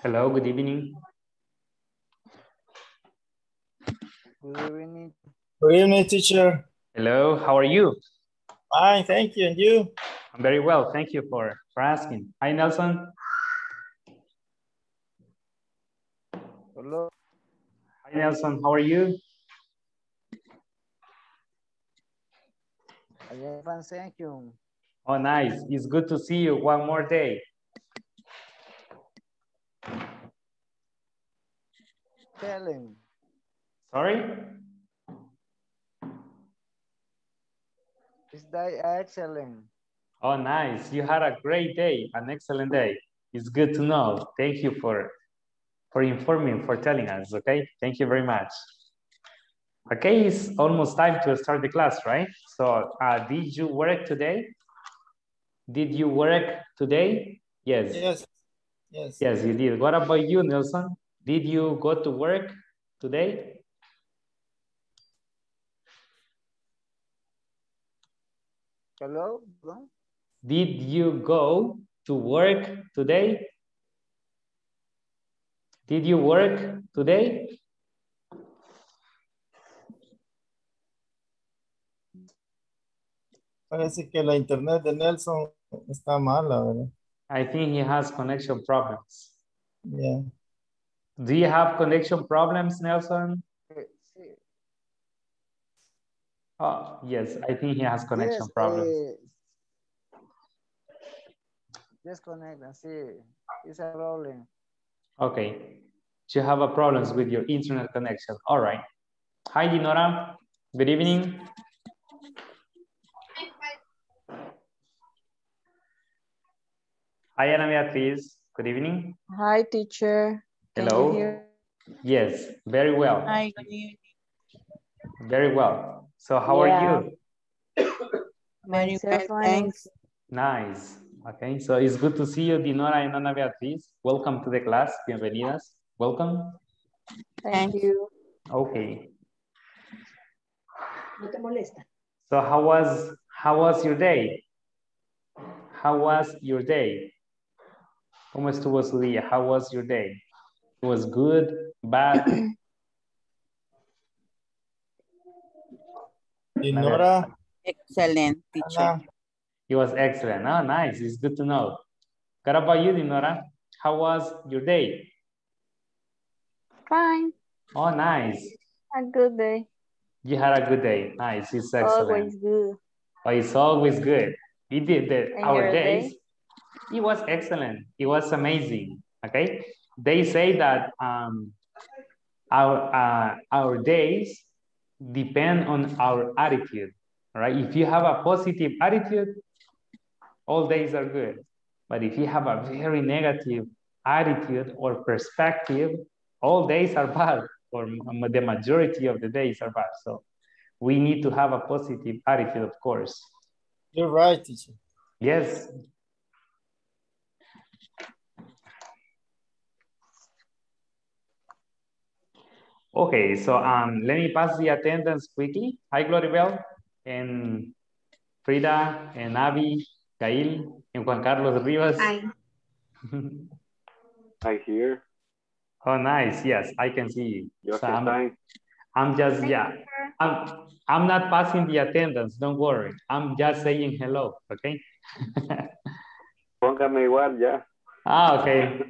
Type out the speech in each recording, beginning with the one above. Hello, good evening. Good evening. Good evening, teacher. Hello, how are you? Fine, thank you, and you? I'm very well, thank you for asking. Hi, Nelson. Hello. Hi, Nelson, how are you? I'm fine, thank you. Oh, nice. It's good to see you one more day. Tell him. Sorry? It's excellent. Oh, nice. You had a great day, an excellent day. It's good to know. Thank you for informing, for telling us, okay? Thank you very much. Okay, it's almost time to start the class, right? So did you work today? Did you work today? Yes. Yes. Yes. Yes, you did. What about you, Nelson? Did you go to work today? Hello? Did you go to work today? Did you work today? Parece que la internet de Nelson está mala, ¿verdad? I think he has connection problems. Yeah. Do you have connection problems, Nelson? Sí. Oh, yes, I think he has connection problems. Disconnect, sí. It's a problem. Okay. You have a problems with your internet connection. All right. Hi, Dinora. Good evening. Hi, Ana Beatriz. Good evening. Hi, teacher. Hello. Yes, very well. Hi, good evening. Very well. So how are you? Very well, thanks. Nice. Okay, so it's good to see you, Dinora and Ana Beatriz. Welcome to the class. Bienvenidas. Welcome. Thank you. Okay. No te molesta. So how was your day? How was your day? ¿Cómo estuvo su día? How was your day? It was good, bad. Dinora. Excellent, teacher. It was excellent. Oh, nice. It's good to know. What about you, Dinora? How was your day? Fine. Oh, nice. A good day. You had a good day. Nice. It's excellent. Always good. Oh, it's always good. We did that. Our days. It was excellent. It was amazing. Okay. They say that our days depend on our attitude, right? If you have a positive attitude, all days are good. But if you have a very negative attitude or perspective, all days are bad, or the majority of the days are bad. So we need to have a positive attitude, of course. You're right, teacher. Yes. Okay, so let me pass the attendance quickly. Hi, Gloribel, and Frida, and Abigail, and Juan Carlos Rivas. Hi. Hi here. Oh, nice. Yes, I can see you. You're so okay, I'm just, yeah. I'm not passing the attendance. Don't worry. I'm just saying hello, okay? Póngame igual, yeah. Ah, okay.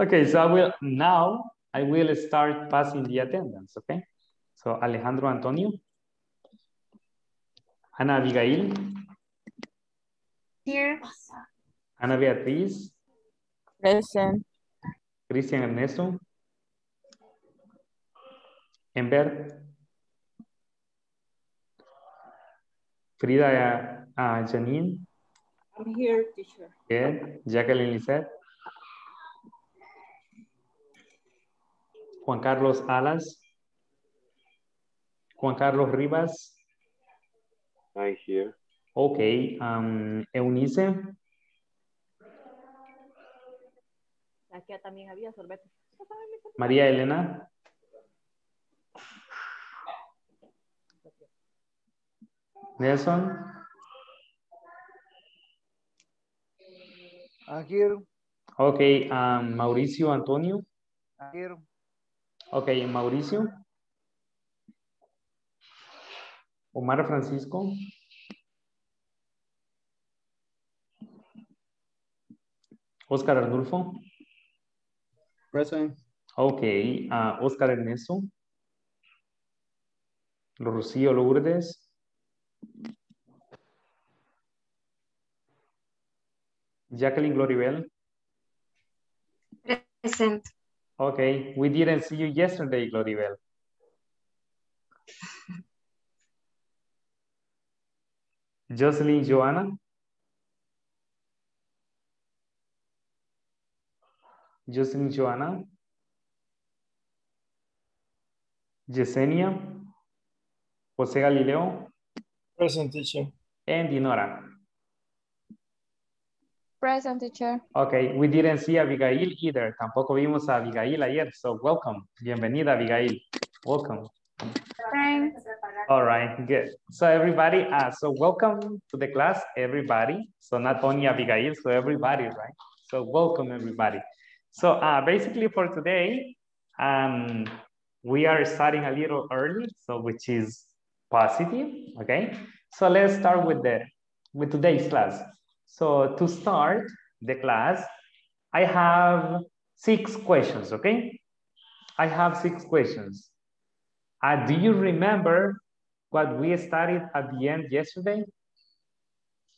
Okay, so I will start passing the attendance, okay? So Alejandro Antonio. Ana Abigail. Here. Ana Beatriz. Present. Christian Ernesto. Ember. Frida Janine. I'm here, teacher. Yeah. Jacqueline Lissette. Juan Carlos Alas. Juan Carlos Rivas. I'm here. Okay. Eunice. Aquí también había sorbete. María Elena. Nelson. I'm here. Okay, Mauricio Antonio. Here. Okay, Mauricio. Omar Francisco. Oscar Arnulfo. Present. Okay, Oscar Ernesto. Rocío Lourdes. Jacqueline Gloribel. Present. Okay, we didn't see you yesterday, Gloribel. Jocelyn Joanna. Jocelyn Joanna. Jesenia. Jose Galileo. Present, teacher. And Dinora. Present, teacher. Okay, we didn't see Abigail either. Tampoco vimos a Abigail ayer, so welcome. Bienvenida, Abigail. Welcome. Thanks. All right, good. So everybody, so welcome to the class, everybody. So not only Abigail, so everybody, right? So welcome, everybody. So basically for today, we are starting a little early, so which is positive, okay? So let's start with today's class. So to start the class, I have 6 questions, okay? I have 6 questions. Do you remember what we studied at the end yesterday?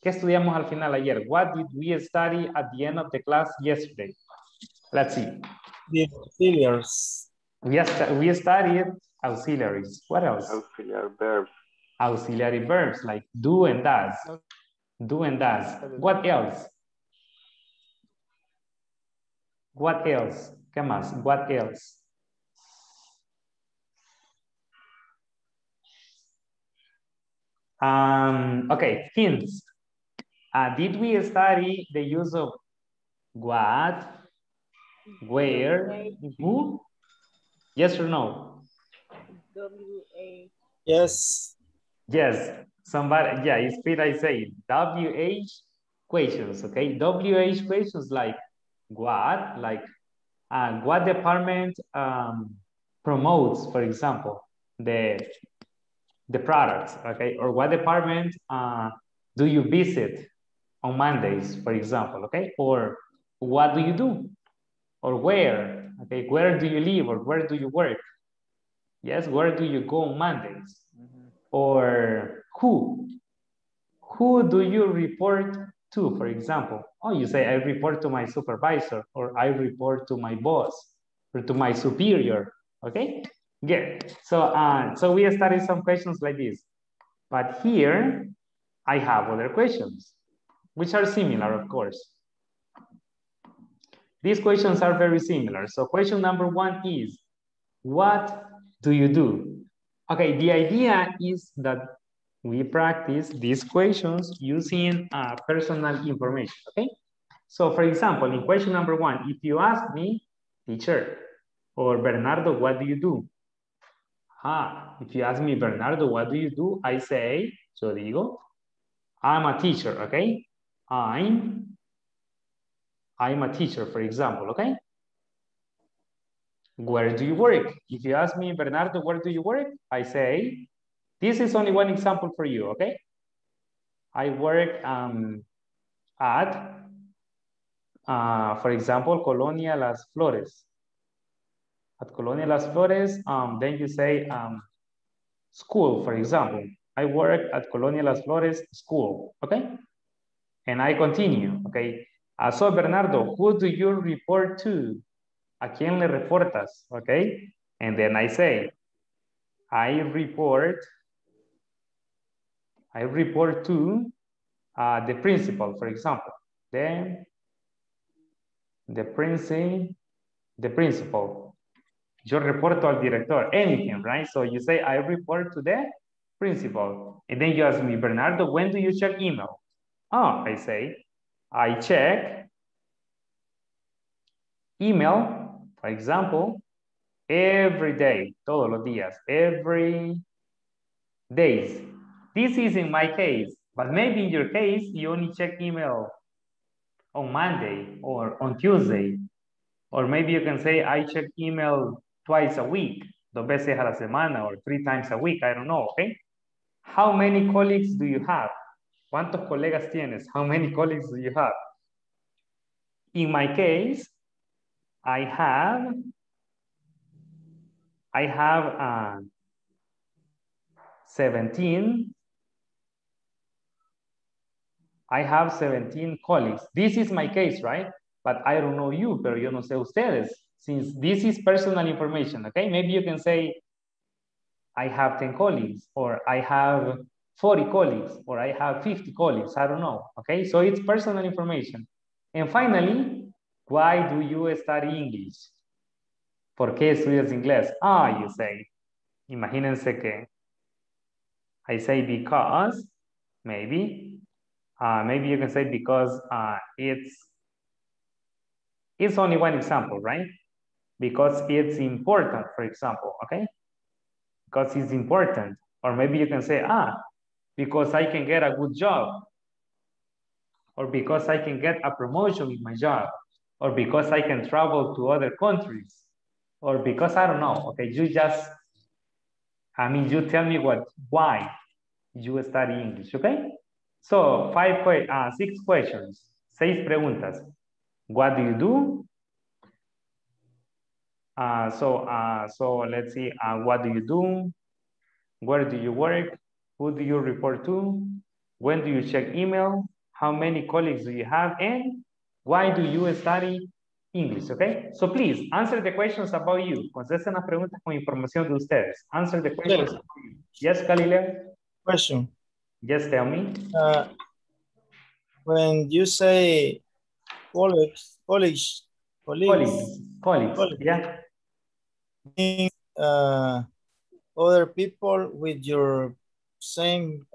¿Qué estudiamos al final ayer? What did we study at the end of the class yesterday? Let's see. The auxiliaries. Yes, we studied auxiliaries. What else? Auxiliary verbs. Auxiliary verbs like do and does. Do and does. What else? What else? ¿Qué más? What else? Okay, hints. Did we study the use of what, where, who? Yes or no? W-A. Yes. Yes. Somebody, yeah, it's fit I say WH questions, okay? WH questions like what? Like what department promotes, for example, the products, okay? Or what department do you visit on Mondays, for example, okay? Or what do you do? Or where, okay? Where do you live or where do you work? Yes, where do you go on Mondays? Mm-hmm. Or who do you report to, for example? Oh, you say, I report to my supervisor, or I report to my boss, or to my superior, okay? Good. So, so we studied some questions like this, but here I have other questions, which are similar, of course. These questions are very similar. So question number 1 is, what do you do? Okay, the idea is that we practice these questions using personal information, okay? So for example, in question number 1, if you ask me, teacher, or Bernardo, what do you do? If you ask me, Bernardo, what do you do? I say, yo digo, I'm a teacher, okay? I'm a teacher, for example, okay? Where do you work? If you ask me, Bernardo, where do you work? I say, this is only one example for you, okay? I work at, for example, Colonia Las Flores. At Colonia Las Flores, then you say school, for example. I work at Colonia Las Flores school, okay? And I continue, okay? So, Bernardo, who do you report to? ¿A quién le reportas? Okay? And then I say, I report to the principal, for example. Then the principal. Yo reporto al director, anything, right? So you say, I report to the principal. And then you ask me, Bernardo, when do you check email? Oh, I say, I check email. For example, every day, todos los días, every days. This is in my case, but maybe in your case, you only check email on Monday or on Tuesday. Or maybe you can say, I check email twice a week, 2 veces a la semana, or 3 times a week, I don't know, okay? How many colleagues do you have? ¿Cuántos colegas tienes? How many colleagues do you have? In my case, I have 17. I have 17 colleagues. This is my case, right? But I don't know you, pero yo no sé ustedes. Since this is personal information, okay? Maybe you can say, I have 10 colleagues, or I have 40 colleagues, or I have 50 colleagues, I don't know, okay? So it's personal information. And finally, why do you study English? ¿Por qué estudias inglés? Ah, you say, imagínense que, I say because, maybe you can say because it's only one example, right? Because it's important, for example, okay? Because it's important. Or maybe you can say, because I can get a good job. Or because I can get a promotion in my job. Or because I can travel to other countries. Or because, I don't know, okay, you just, you tell me why you study English, okay? So six questions, 6 preguntas. What do you do? So let's see, what do you do? Where do you work? Who do you report to? When do you check email? How many colleagues do you have? And why do you study English, okay? So please, answer the questions about you. Contesten las preguntas con información de ustedes. Answer the questions about you. Yes, Galileo? Question. Yes, tell me. When you say colleagues, yeah. Other people with your same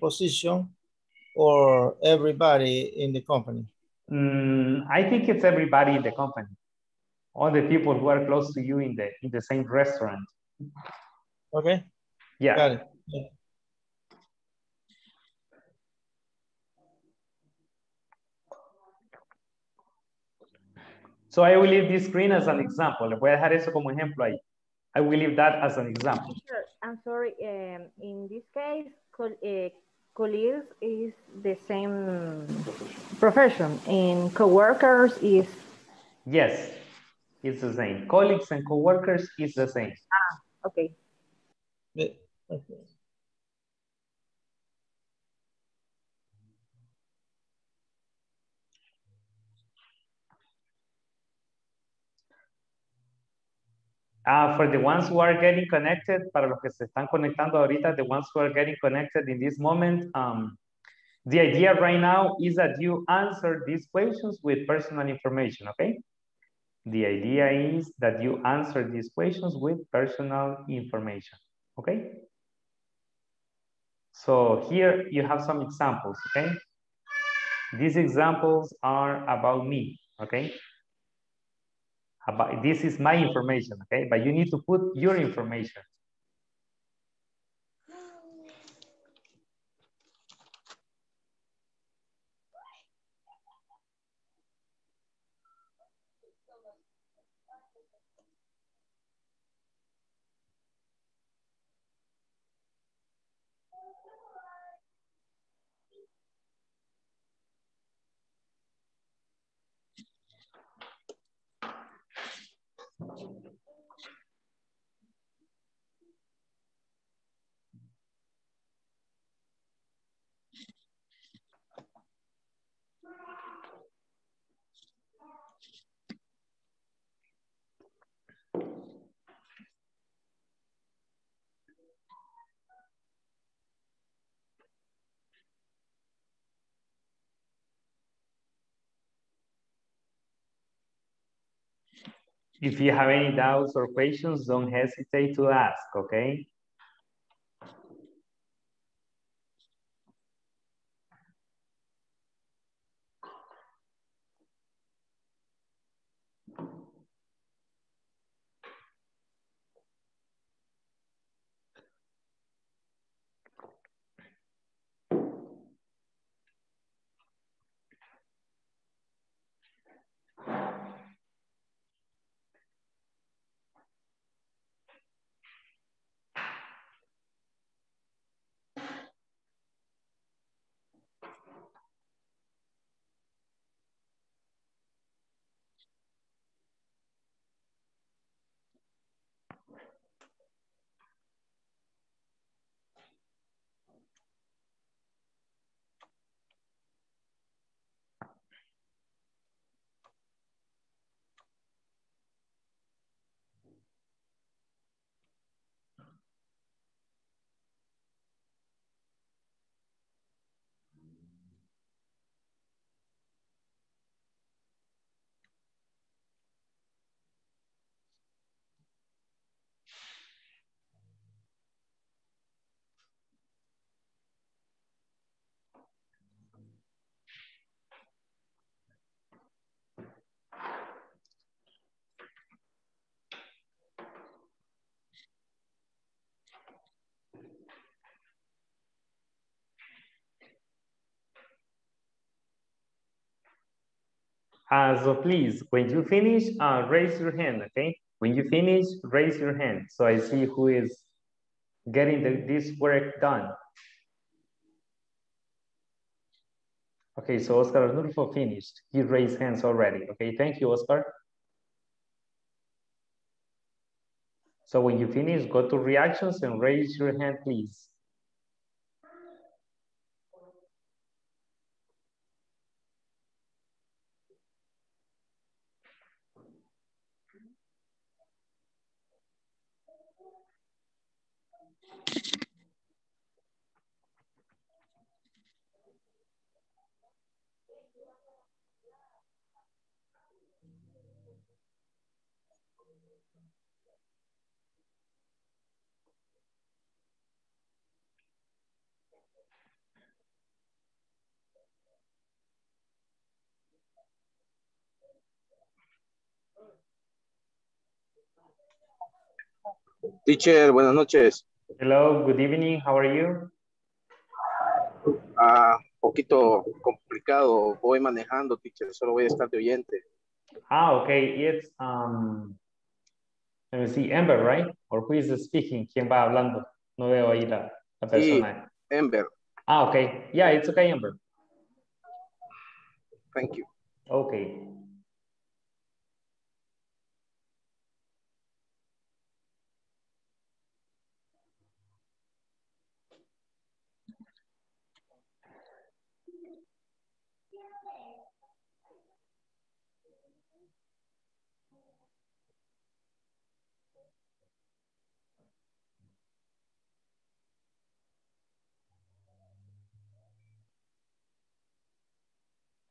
position, or everybody in the company? I think it's everybody in the company. All the people who are close to you in the same restaurant. Okay. Yeah. Got it. Yeah. So I will leave this screen as an example. Le voy a dejar eso como ejemplo ahí. I will leave that as an example. I'm sorry, in this case, colleagues is the same profession, and coworkers is? Yes, it's the same. Colleagues and coworkers is the same. Ah, okay. Okay. For the ones who are getting connected, para los que se están conectando ahorita, the ones who are getting connected in this moment, the idea right now is that you answer these questions with personal information, okay? The idea is that you answer these questions with personal information, okay? So here you have some examples, okay? These examples are about me, okay? This is my information, okay? But you need to put your information. If you have any doubts or questions, don't hesitate to ask, okay? So please, when you finish, raise your hand, okay? When you finish, raise your hand. So I see who is getting this work done. Okay, so Oscar Arnulfo finished. He raised hands already. Okay, thank you, Oscar. So when you finish, go to reactions and raise your hand, please. Teacher, buenas noches. Hello, good evening, how are you? Poquito complicado, voy manejando, teacher, solo voy a estar de oyente. Ah, okay, it's, let me see, Amber, right? Or who is speaking? ¿Quién va hablando? No veo ahí la persona. Sí, Amber. Ah, okay, yeah, it's okay, Amber. Thank you. Okay.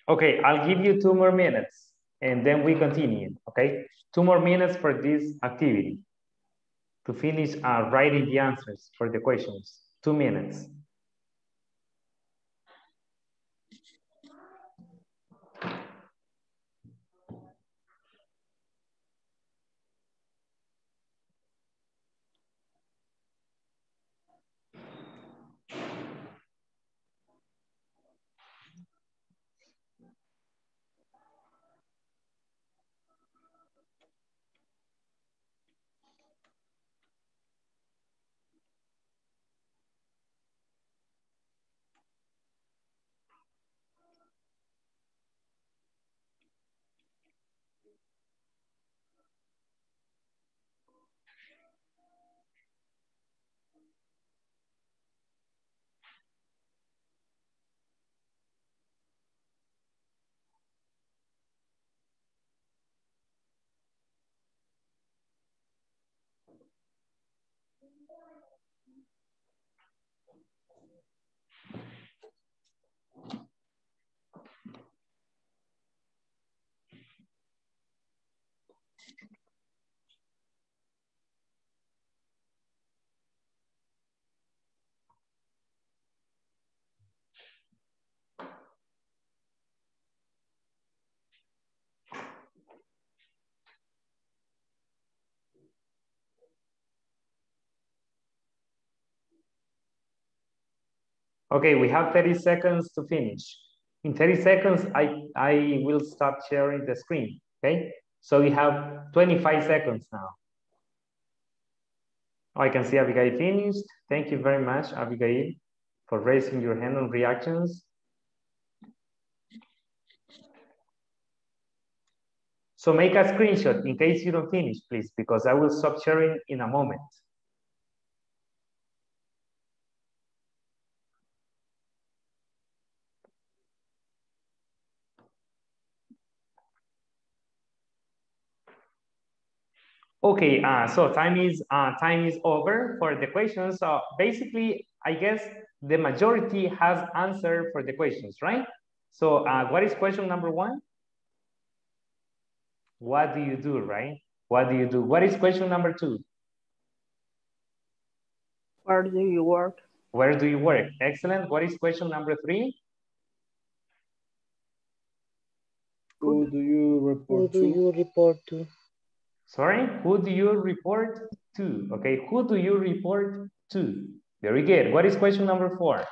Okay, I'll give you 2 more minutes and then we continue, okay? 2 more minutes for this activity to finish writing the answers for the questions, 2 minutes. Okay, we have 30 seconds to finish. In 30 seconds, I will stop sharing the screen, okay? So we have 25 seconds now. Oh, I can see Abigail finished. Thank you very much, Abigail, for raising your hand on reactions. So make a screenshot in case you don't finish, please, because I will stop sharing in a moment. Okay, so time is over for the questions. So basically, I guess the majority has answered for the questions, right? So what is question number 1? What do you do, right? What do you do? What is question number 2? Where do you work? Where do you work? Excellent. What is question number 3? Who do you report to? Who do you report to? Sorry, who do you report to? Okay, who do you report to? Very good. What is question number 4?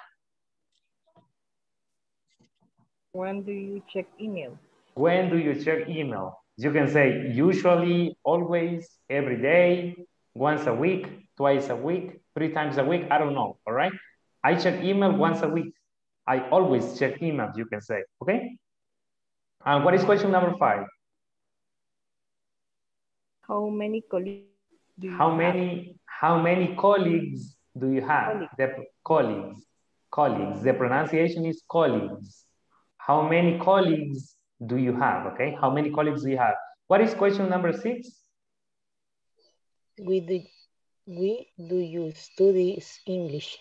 When do you check email? When do you check email? You can say usually, always, every day, once a week, twice a week, 3 times a week. I don't know. All right. I check email once a week. I always check email, you can say. Okay. And what is question number 5? How many colleagues do you have? How many colleagues do you have? Colleagues. The colleagues. The pronunciation is colleagues. How many colleagues do you have? Okay. How many colleagues do you have? What is question number 6? Why do you study English?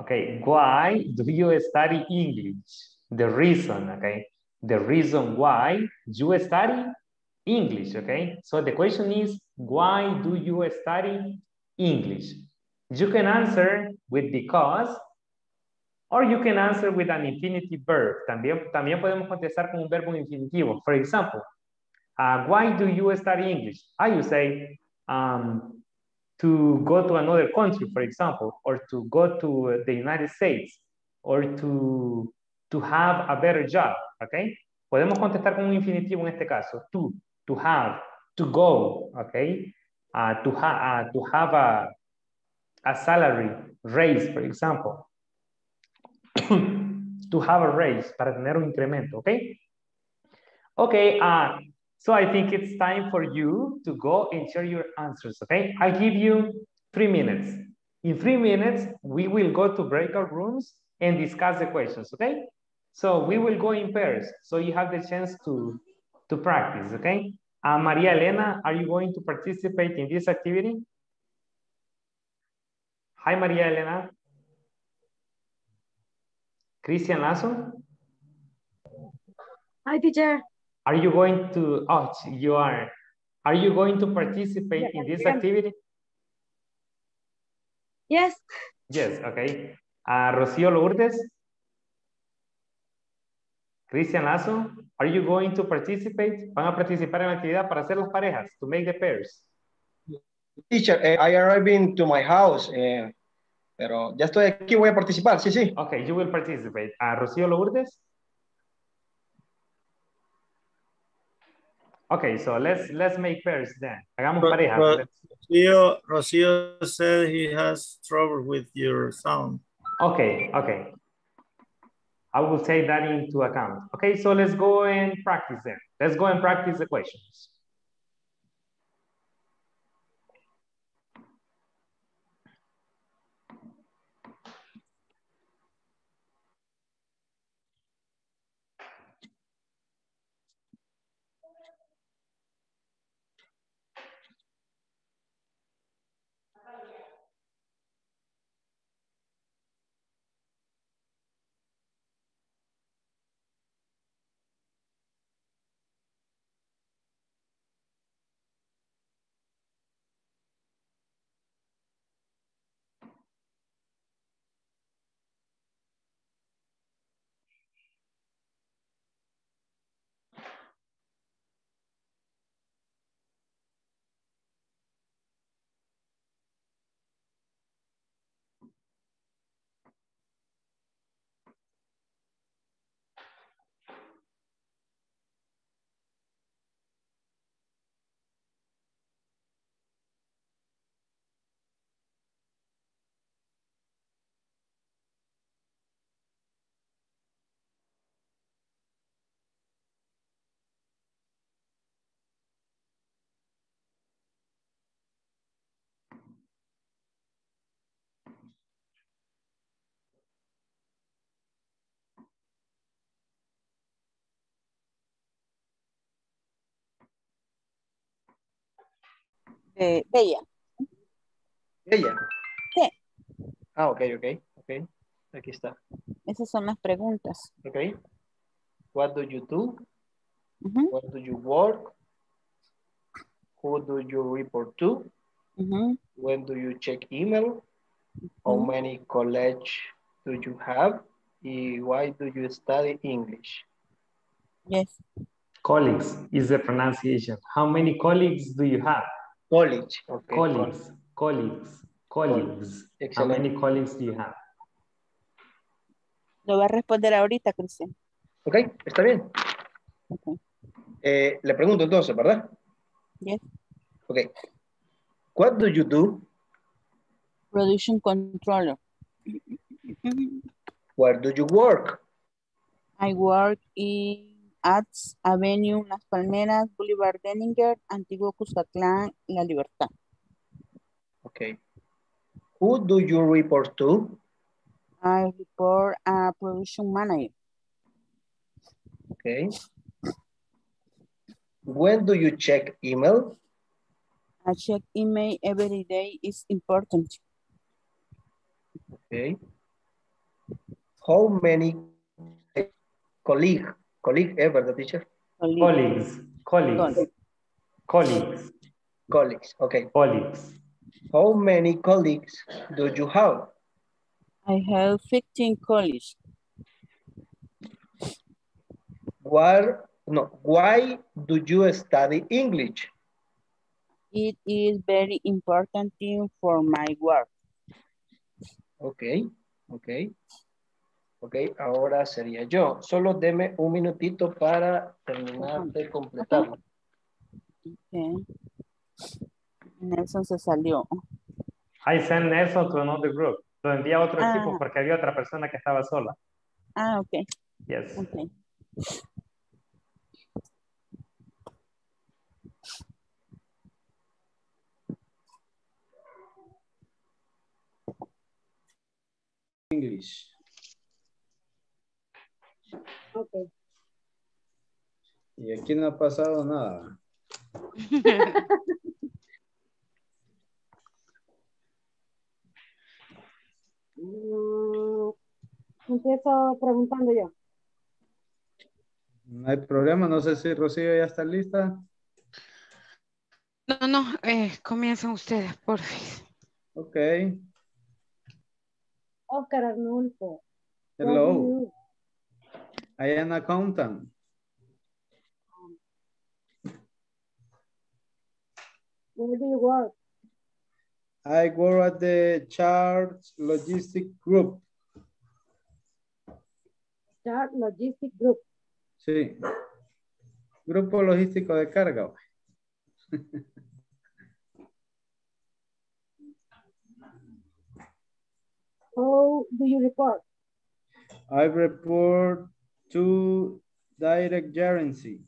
Okay. Why do you study English? The reason. Okay. The reason why you study English. Okay. So the question is, why do you study English? You can answer with because, or you can answer with an infinitive verb. También podemos contestar con un verbo infinitivo. For example, why do you study English? I would say to go to another country, for example, or to go to the United States, or to have a better job, okay? Podemos contestar con un infinitivo en este caso. To have, to go, okay? To have a salary raise, for example. To have a raise, para tener un incremento, okay? Okay, so I think it's time for you to go and share your answers, okay? I give you 3 minutes. In 3 minutes, we will go to breakout rooms and discuss the questions, okay? So we will go in pairs, so you have the chance to practice, okay? Maria Elena, are you going to participate in this activity? Hi, Maria Elena. Christian Lasso? Hi, teacher. Are you going to, oh, you are. Are you going to participate in this activity? Yes. Yes, okay. Rocío Lourdes? Christian Lasso, are you going to participate? Van a participar en la actividad para hacer las parejas, to make the pairs. Teacher, I arrived to my house, pero ya estoy aquí, voy a participar, sí, sí. Okay, you will participate. Rocío Lourdes? Okay, so let's make pairs then. Hagamos parejas. Rocío said he has trouble with your sound. Okay, okay. I will take that into account. Okay, so let's go and practice them. Let's go and practice the questions. Bella. ¿Bella? Sí. Ah, ok, ok, ok. Aquí está. Esas son las preguntas. Ok. What do you do? What do you work? Who do you report to? When do you check email? How many college do you have? Y why do you study English? Yes. Colleagues is the pronunciation. How many colleagues do you have? College. Okay. Colleagues, colleagues, colleagues. How many colleagues do you have? Lo va a responder ahorita, Cristian. Ok, está bien. Okay. Le pregunto entonces, ¿verdad? Yes. Okay. What do you do? Production controller. Where do you work? I work in Arts Avenue, Las Palmeras, Boulevard Denninger, Antiguo Cuscatlán, La Libertad. Okay. Who do you report to? I report a production manager. Okay. When do you check email? I check email every day. It's important. Okay. How many colleagues ever the teacher? Colleagues. Okay. Colleagues. How many colleagues do you have? I have 15 colleagues. Why do you study English? It is very important thing for my work. Okay, okay. Ok, ahora sería yo. Solo deme un minutito para terminar de completarlo. Okay. Nelson se salió. I sent Nelson to another group. Lo envié a otro equipo porque había otra persona que estaba sola. Ah, ok. Yes. Okay. English. Okay. Y aquí no ha pasado nada. Empiezo preguntando yo. No hay problema, no sé si Rocío ya está lista. No, comiencen ustedes, por fin. Ok. Oscar Arnulfo. Hello. I am an accountant. Where do you work? I work at the Charge Logistic Group. Charge Logistic Group. Sí. Grupo logístico de carga. How do you report? I report to direct gerency.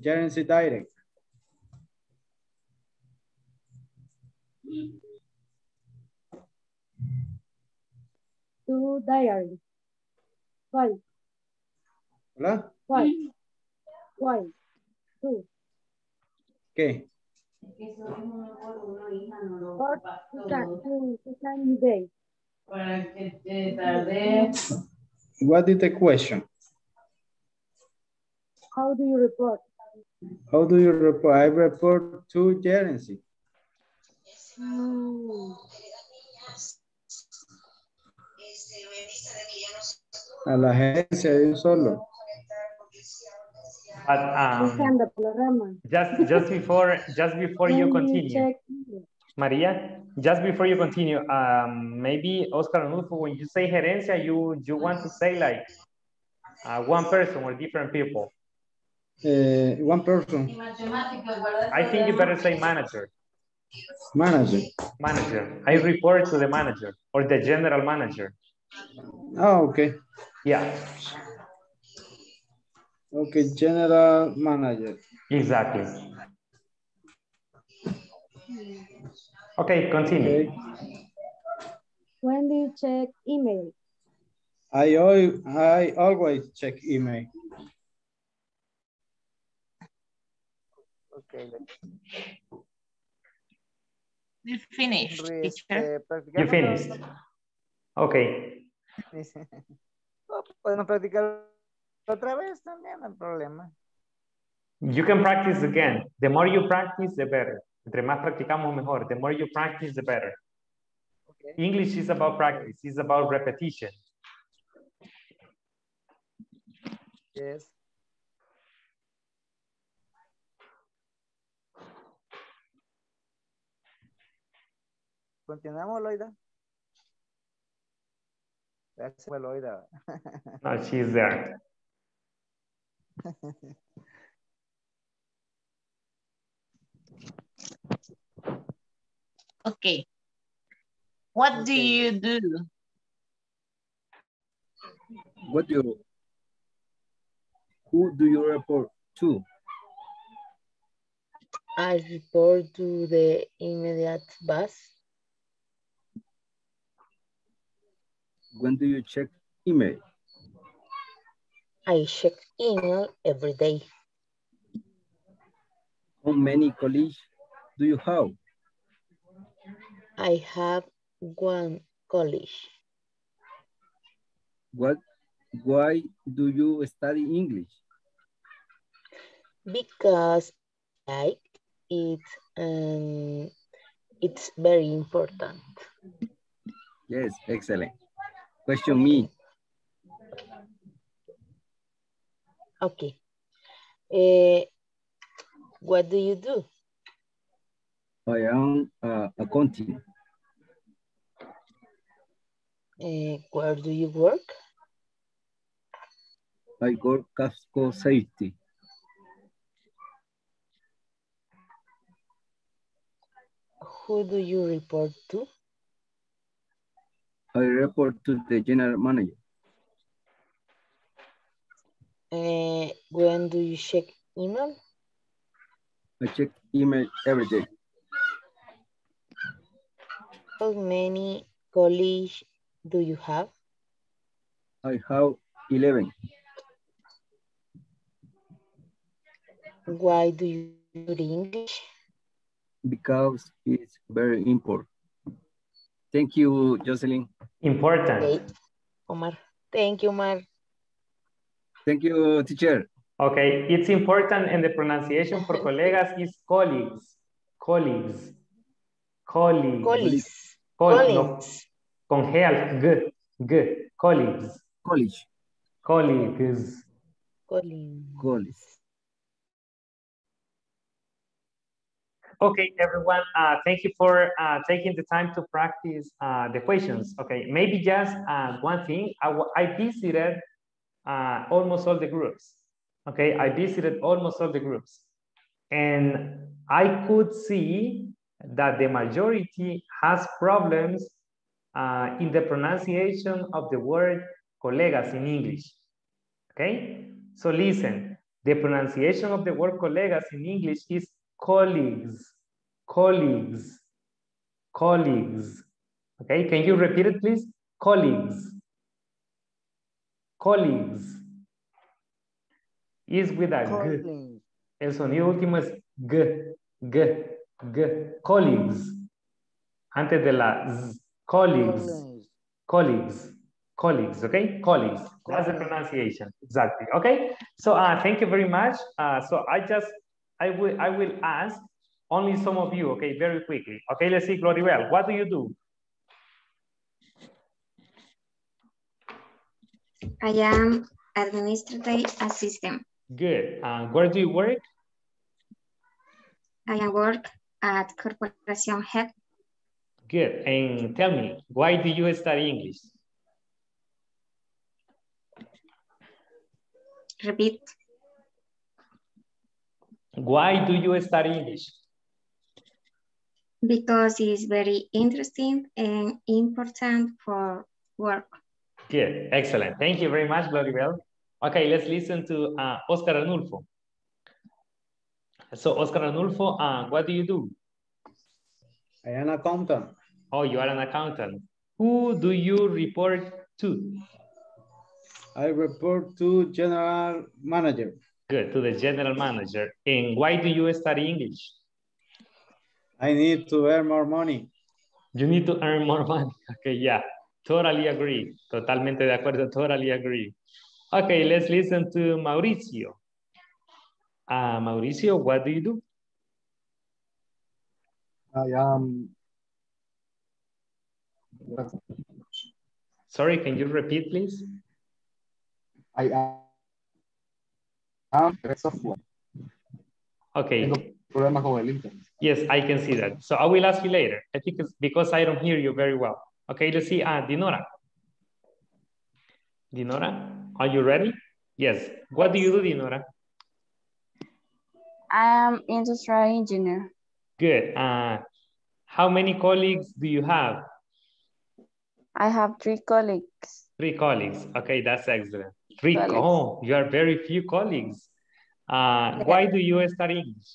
Gerency direct. To diary. Why? Hola? Why? Why? Two. Okay. What is the question? How do you report? How do you report? I report to gerency. A la agencia de un solo. But, just before you continue, Maria, just before you continue, maybe Oscar Arnulfo, when you say gerencia, you want to say like one person or different people? One person. I think you better say manager. Manager. I report to the manager or the general manager. Oh, okay. Yeah. Okay, general manager. Exactly. Okay, continue. Okay. When do you check email? I always check email. Okay. We finished. You finished. Okay. Podemos practicar otra vez también, no hay problema. You can practice again. The more you practice, the better. Entre más practicamos mejor. The more you practice, the better. Okay. English is about practice. It's about repetition. Yes. Continuamos, Loida. That's Loida. No, she's there. Okay. What do you do? Who do you report to? I report to the immediate boss. When do you check email? I check email every day. How many colleagues do you have? I have one colleague. Why do you study English? Because I like it, and it's very important. Yes, excellent. Question me. Okay. What do you do? I am accounting. Where do you work? I work Casco Safety. Who do you report to? I report to the general manager. When do you check email? I check email every day. How many colleagues do you have? I have 11. Why do you do English? Because it's very important. Thank you, Jocelyn. Important. Okay. Omar. Thank you, Omar. Thank you, teacher. Okay, it's important, and the pronunciation for colegas is colleagues. Colleagues. Colleagues. Colleagues. Colleagues. No. Congeal. G. G. Colleagues. College. Colleagues. Colleagues. Colleagues. Okay, everyone, thank you for taking the time to practice the questions. Okay, maybe just one thing. I visited almost all the groups. Okay, I visited almost all the groups. And I could see that the majority has problems in the pronunciation of the word colegas in English. Okay, so listen, the pronunciation of the word colegas in English is colleagues, colleagues, colleagues. Okay, can you repeat it, please? Colleagues, colleagues. Is with a G. El sonido último es G, G, G. Colleagues. Antes de la Z. Colleagues, colleagues, colleagues. Okay, colleagues. That's the pronunciation. Exactly. Okay. So thank you very much. So I will ask only some of you, okay, very quickly. Okay, let's see, Gloribel, what do you do? I am administrative assistant. Good. Where do you work? I work at Corporation Head. Good. And tell me, why do you study English? Repeat. Why do you study English? Because it's very interesting and important for work. Good, excellent. Thank you very much, Gloribel. Okay, let's listen to Oscar Arnulfo. So, Oscar Arnulfo, what do you do? I am an accountant. Oh, you are an accountant. Who do you report to? I report to general manager. Good, to the general manager. And why do you study English? I need to earn more money. You need to earn more money. Okay, yeah, totally agree. Totalmente de acuerdo, totally agree. Okay, let's listen to Mauricio. Mauricio, what do you do? I am... Sorry, can you repeat, please? I am... software. Okay. Yes, I can see that. So I will ask you later. I think it's because I don't hear you very well. Okay, let's see. Dinora. Dinora, are you ready? Yes. What do you do, Dinora? I am industrial engineer. Good. How many colleagues do you have? I have 3 colleagues. 3 colleagues. Okay, that's excellent. 3. Colleagues. Oh, you are very few colleagues. Why do you study English?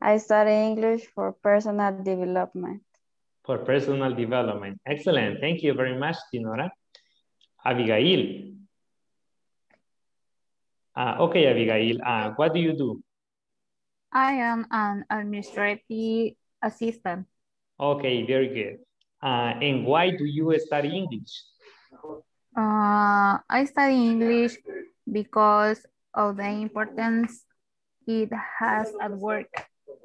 I study English for personal development. For personal development. Excellent. Thank you very much, Dinora. Abigail. Okay, Abigail. What do you do? I am an administrative assistant. Okay, very good. And why do you study English? I study English because of the importance it has at work.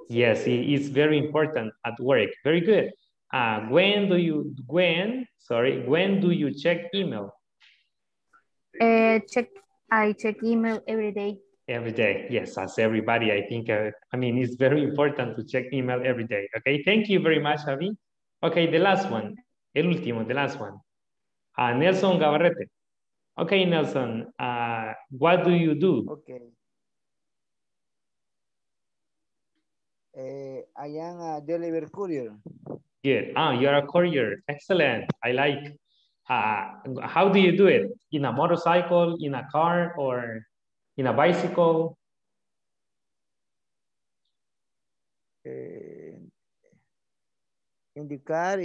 Yes, it's very important at work. Very good. When do you check email? I check email every day. Every day, yes, as everybody, I think. I mean, it's very important to check email every day. Okay, thank you very much, Javi. Okay, the last one, the last one. Nelson Gabarrete. Okay, Nelson, what do you do? Okay. I am a delivery courier. Good. Ah, you're a courier. Excellent. I like. How do you do it? In a motorcycle, in a car, or in a bicycle? In the car,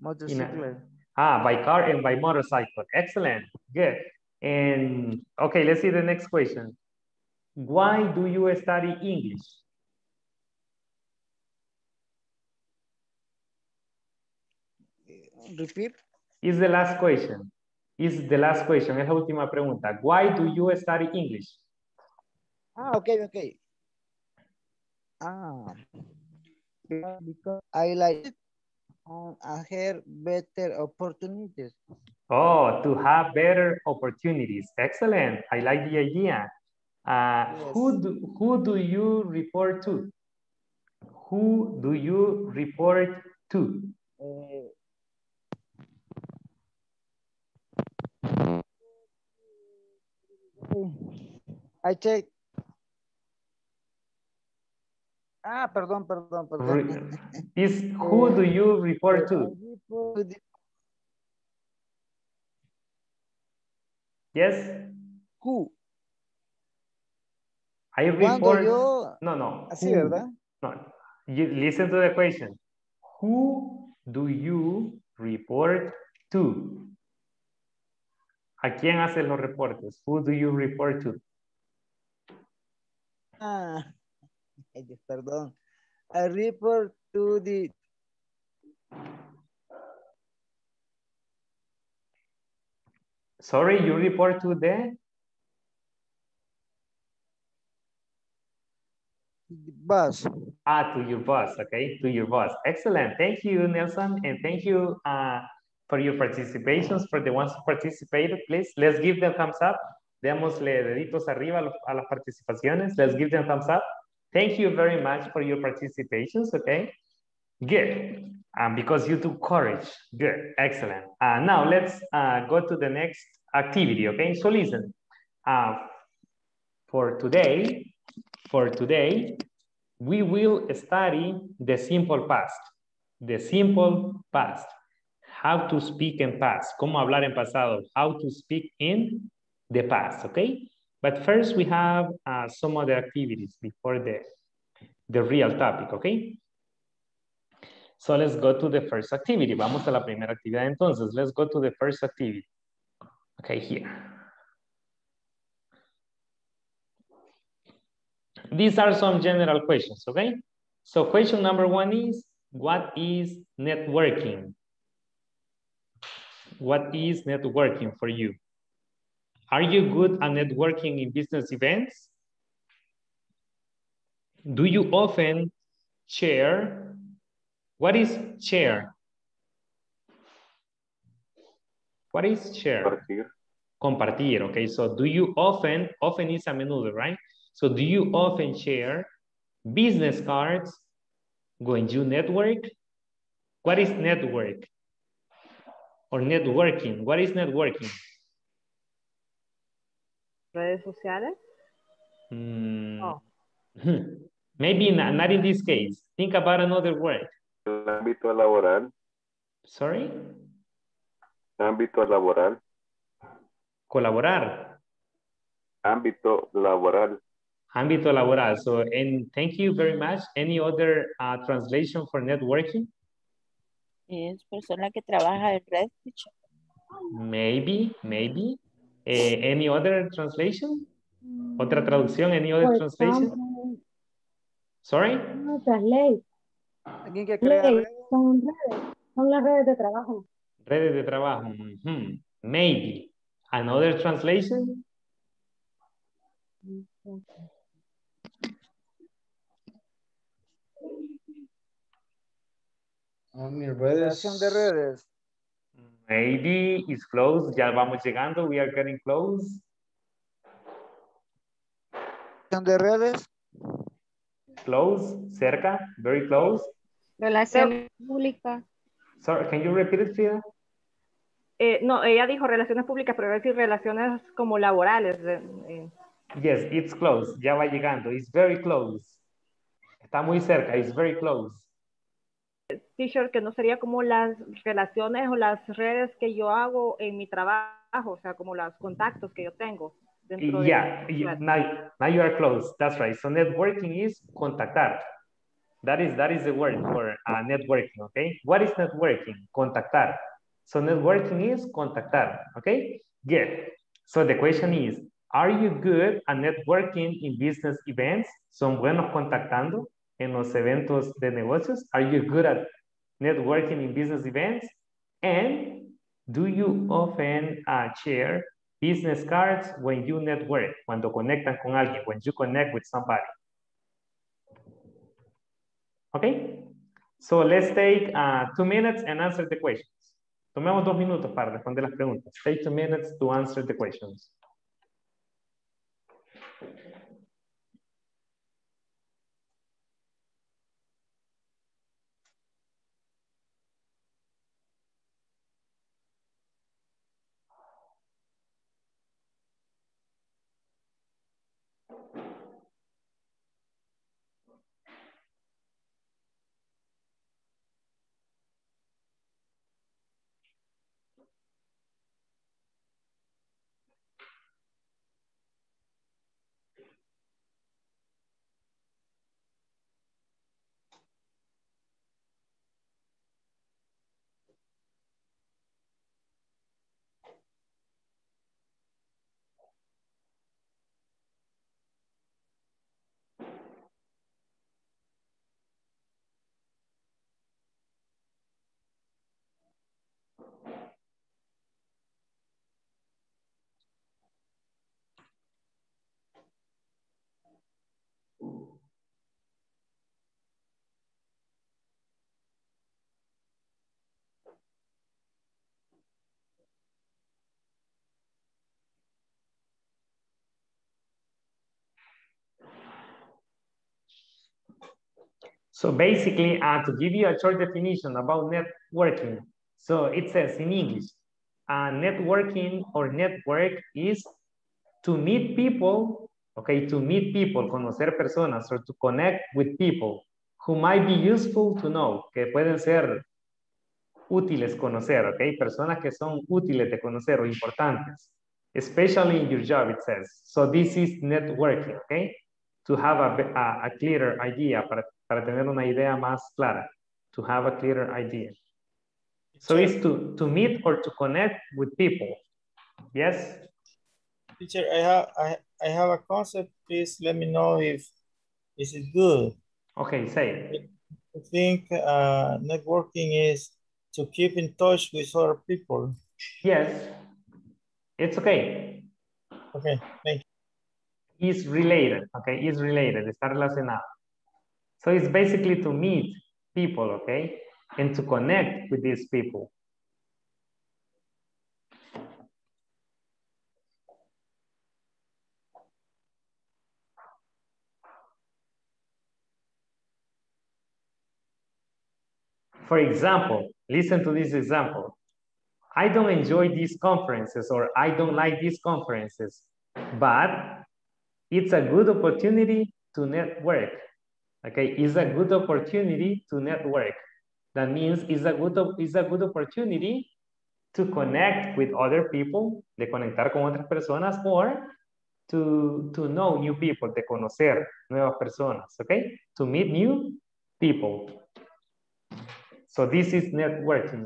motorcycle. By car and by motorcycle. Excellent. Good. And okay, let's see the next question. Why do you study English? Repeat. It's the last question. It's the last question. Es la última pregunta. Why do you study English? Okay. Because I like it. I have better opportunities. Oh, to have better opportunities. Excellent. I like the idea. Yes. Who do you report to? Who do you report to? I check. Perdón. Is who do you report to? Yes. Who? I report. Yo... No. Así, ¿verdad? No. You listen to the question. Who do you report to? ¿A quién hacen los reportes? Who do you report to? Perdón. I report to the... Sorry, you report to the... Boss. To your boss. Okay, to your boss. Excellent. Thank you, Nelson, and thank you for your participations. For the ones who participated, please, let's give them thumbs up. Démosle deditos arriba a las participaciones. Let's give them thumbs up. Thank you very much for your participations. Okay, good. Because you took courage. Good, excellent. Now let's go to the next activity. Okay, so listen. For today, we will study the simple past. The simple past. How to speak in past. Cómo hablar en pasado. How to speak in the past, okay? But first we have some other activities before the real topic, okay? So let's go to the first activity. Vamos a la primera actividad entonces. Let's go to the first activity. Okay, here. These are some general questions, okay? So question number 1 is, what is networking? What is networking for you? Are you good at networking in business events? Do you often share? What is share? What is share? Compartir. Compartir, okay? So do you often is a menudo, right? So do you often share business cards when you network? What is network or networking? What is networking? Redes sociales. Maybe not in this case. Think about another word. El ámbito laboral. Sorry? Ámbito laboral. Colaborar. Ámbito laboral. Ámbito laboral. So, and thank you very much. Any other translation for networking? Es persona que trabaja en red. Maybe. Any other translation? Otra traducción, any other translation? Sorry? Otras leyes. Aquí que crear son redes. Son las redes de trabajo. Redes de trabajo. Maybe. Another translation? Redes. Maybe it's close. Ya vamos llegando. We are getting close. De redes. Close. Cerca. Very close. Relaciones públicas. Sorry, can you repeat it, Frida? No, ella dijo relaciones públicas, pero decir relaciones como laborales. Yes, it's close. Ya va llegando. It's very close. Está muy cerca. It's very close. Teacher, que no sería como las relaciones o las redes que yo hago en mi trabajo, o sea, como los contactos que yo tengo. Dentro de now you are close. That's right. So networking is contactar. That is the word for networking, okay? What is networking? Contactar. So networking is contactar, okay? Yes. So the question is, are you good at networking in business events? ¿Son buenos contactando en los eventos de negocios? Are you good at networking in business events? And do you often share business cards when you network? Cuando conectan con alguien, when you connect with somebody. Okay? So let's take 2 minutes and answer the questions. Tomemos 2 minutos para responder las preguntas. Take 2 minutes to answer the questions. So basically, to give you a short definition about networking. So it says in English, networking or network is to meet people, okay, to meet people, conocer personas, or to connect with people who might be useful to know, que pueden ser útiles conocer, okay, personas que son útiles de conocer o importantes, especially in your job, it says. So this is networking, okay? To have a clearer idea, para tener una idea más clara, to have a clearer idea. So it's to meet or to connect with people. Yes? Teacher, I have a concept. Please let me know if is it good. Okay, say it. I think networking is to keep in touch with other people. Yes, it's okay. Okay, thank you. Is related, okay, is related, está relacionado. So it's basically to meet people, okay, and to connect with these people. For example, listen to this example. I don't enjoy these conferences, or I don't like these conferences, but It's a good opportunity to network. Okay, it's a good opportunity to network. That means it's a good opportunity to connect with other people, de conectar con otras personas, or to know new people, de conocer nuevas personas, okay? To meet new people. So this is networking.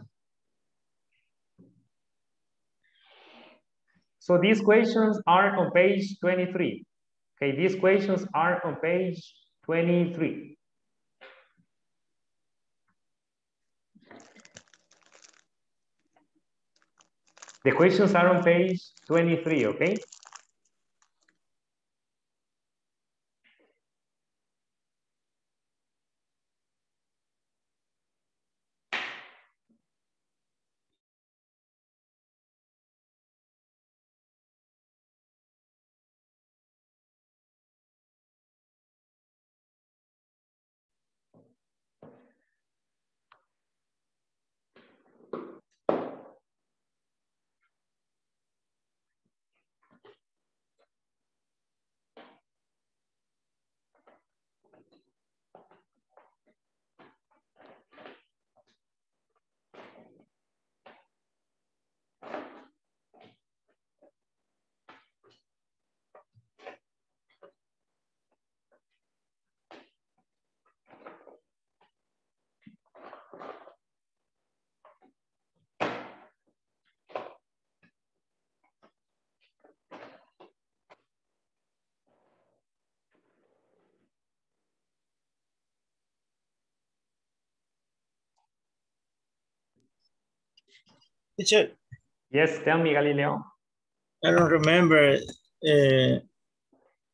So these questions are on page 23. Okay, these questions are on page 23. The questions are on page 23, okay? Teacher. Yes, tell me, Galileo. I don't remember the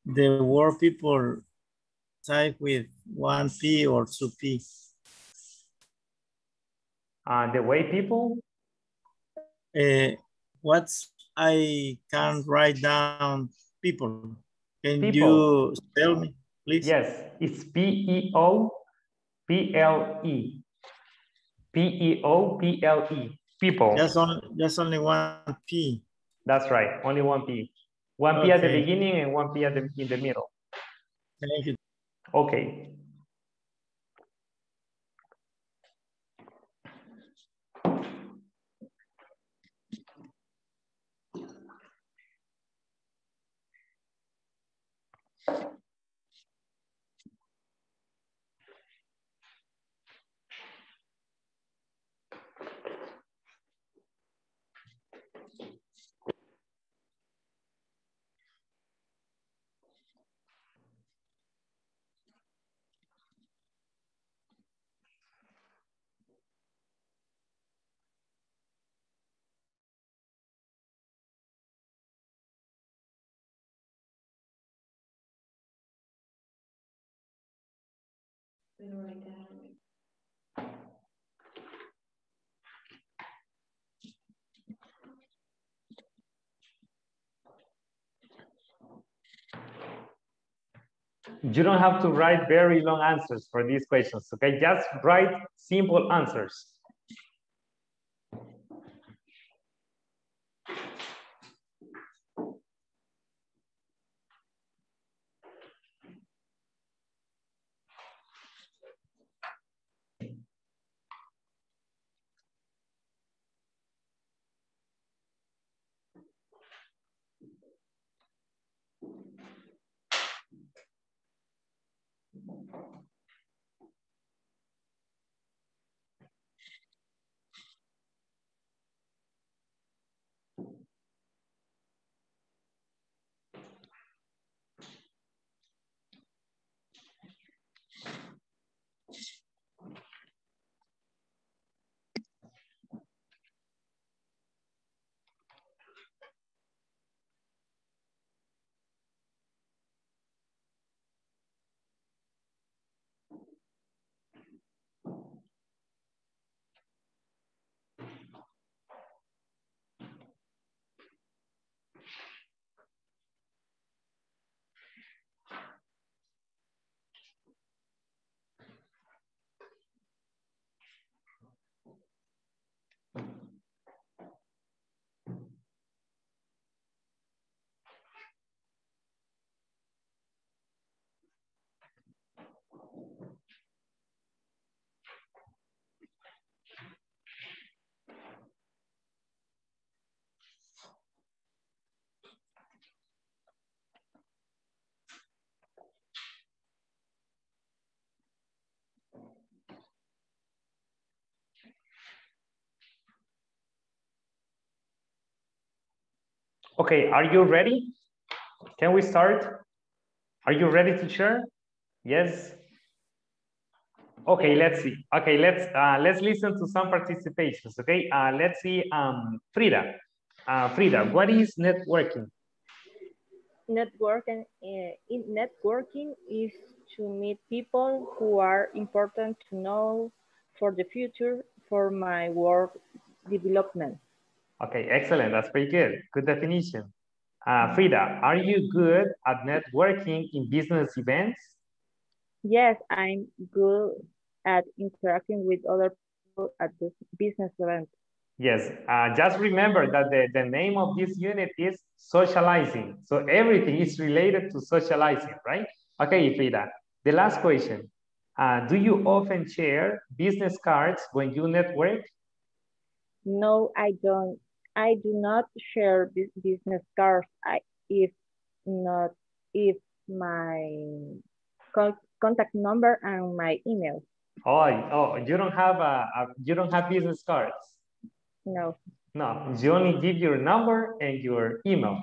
word people type with 1P or 2P. The way people? What I can write down people. Can you tell me, please? Yes, it's P-E-O-P-L-E. P-E-O-P-L-E. People. That's only one P. That's right. Only one P. One P at the beginning and one P at in the middle. Thank you. Okay. You don't have to write very long answers for these questions, okay? Just write simple answers. Okay, are you ready? Can we start? Are you ready to share? Yes. Okay, let's see. Okay, let's listen to some participations. Okay, let's see. Frida, Frida, what is networking? Networking, networking is to meet people who are important to know for the future for my work development. Okay, excellent. That's pretty good. Good definition. Frida, are you good at networking in business events? Yes, I'm good at interacting with other people at the business event. Yes, just remember that the name of this unit is socializing. So everything is related to socializing, right? Okay, Frida, the last question. Do you often share business cards when you network? No, I don't. I do not share business cards. If my contact number and my email. Oh, you don't have business cards. No. No, you only give your number and your email.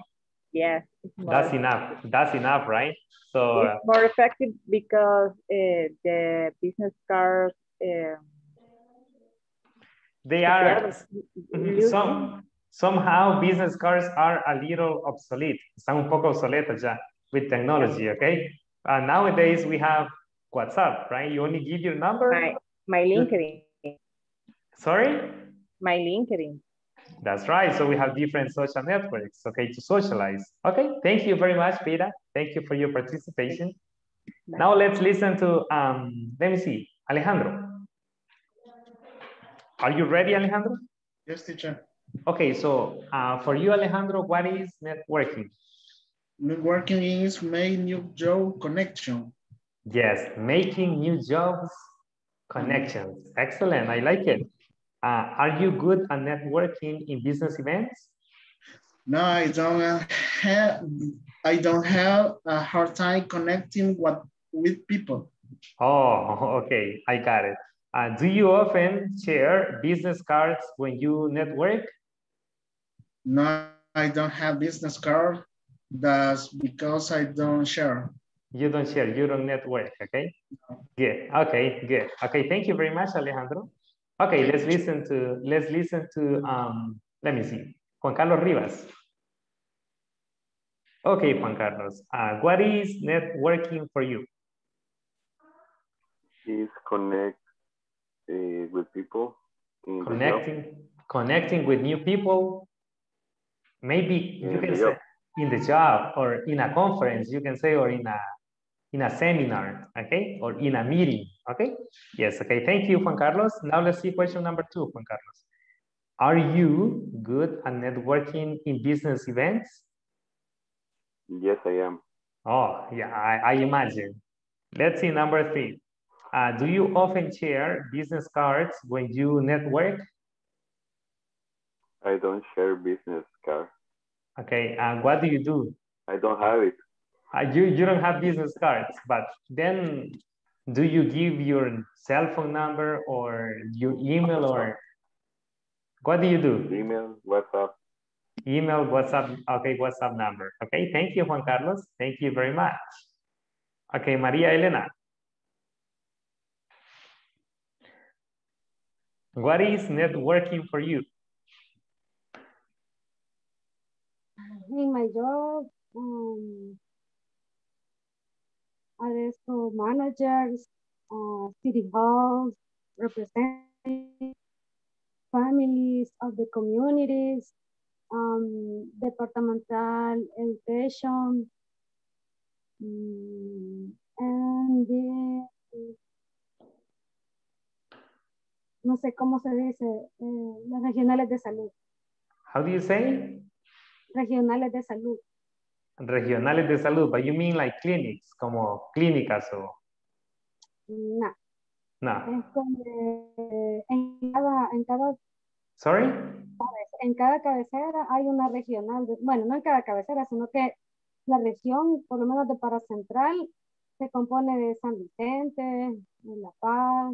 Yes. That's enough. That's enough, right? So it's more effective because the business cards they are somehow business cards are a little obsolete. Están un poco obsoletas ya with technology, okay? Nowadays we have WhatsApp, right? You only give your number. My LinkedIn. Sorry? My LinkedIn. That's right. So we have different social networks, okay, to socialize. Okay, thank you very much, Frida. Thank you for your participation. Bye. Now let's listen to, let me see, Alejandro. Are you ready, Alejandro? Yes, teacher. Okay, so for you, Alejandro, what is networking? Networking is making new job connections. Yes, making new jobs connections. Excellent, I like it. Are you good at networking in business events? No, I don't have a hard time connecting with people. Oh, okay, I got it. Do you often share business cards when you network? No, I don't have business cards. That's because I don't share. You don't share, you don't network, okay? No. Good, okay, good. Okay, thank you very much, Alejandro. Okay, let's listen to let me see, Juan Carlos Rivas. Okay, Juan Carlos, what is networking for you? Is connect with people. Connecting with new people. Maybe you can say in the job or in a conference, you can say, or in a seminar, okay? Or in a meeting, okay? Yes, okay, thank you, Juan Carlos. Now let's see question number 2, Juan Carlos. Are you good at networking in business events? Yes, I am. Oh, yeah, I imagine. Let's see number 3. Do you often share business cards when you network? I don't share business cards. Okay, what do you do? I don't have it. You don't have business cards, but then do you give your cell phone number or your email or what do you do? Email, WhatsApp. Email, WhatsApp, okay, WhatsApp number. Okay, thank you, Juan Carlos. Thank you very much. Okay, María Elena. What is networking for you? In my job, as managers, city halls, representing families of the communities, departmental education, and the, no sé cómo se dice, las regionales de salud. How do you say? Regionales de salud. Regionales de salud, but you mean like clinics, como clínicas o? No. No. Es como en cada. Sorry? En cada cabecera hay una regional, bueno, no en cada cabecera, sino que la región, por lo menos de Paracentral, se compone de San Vicente, de La Paz,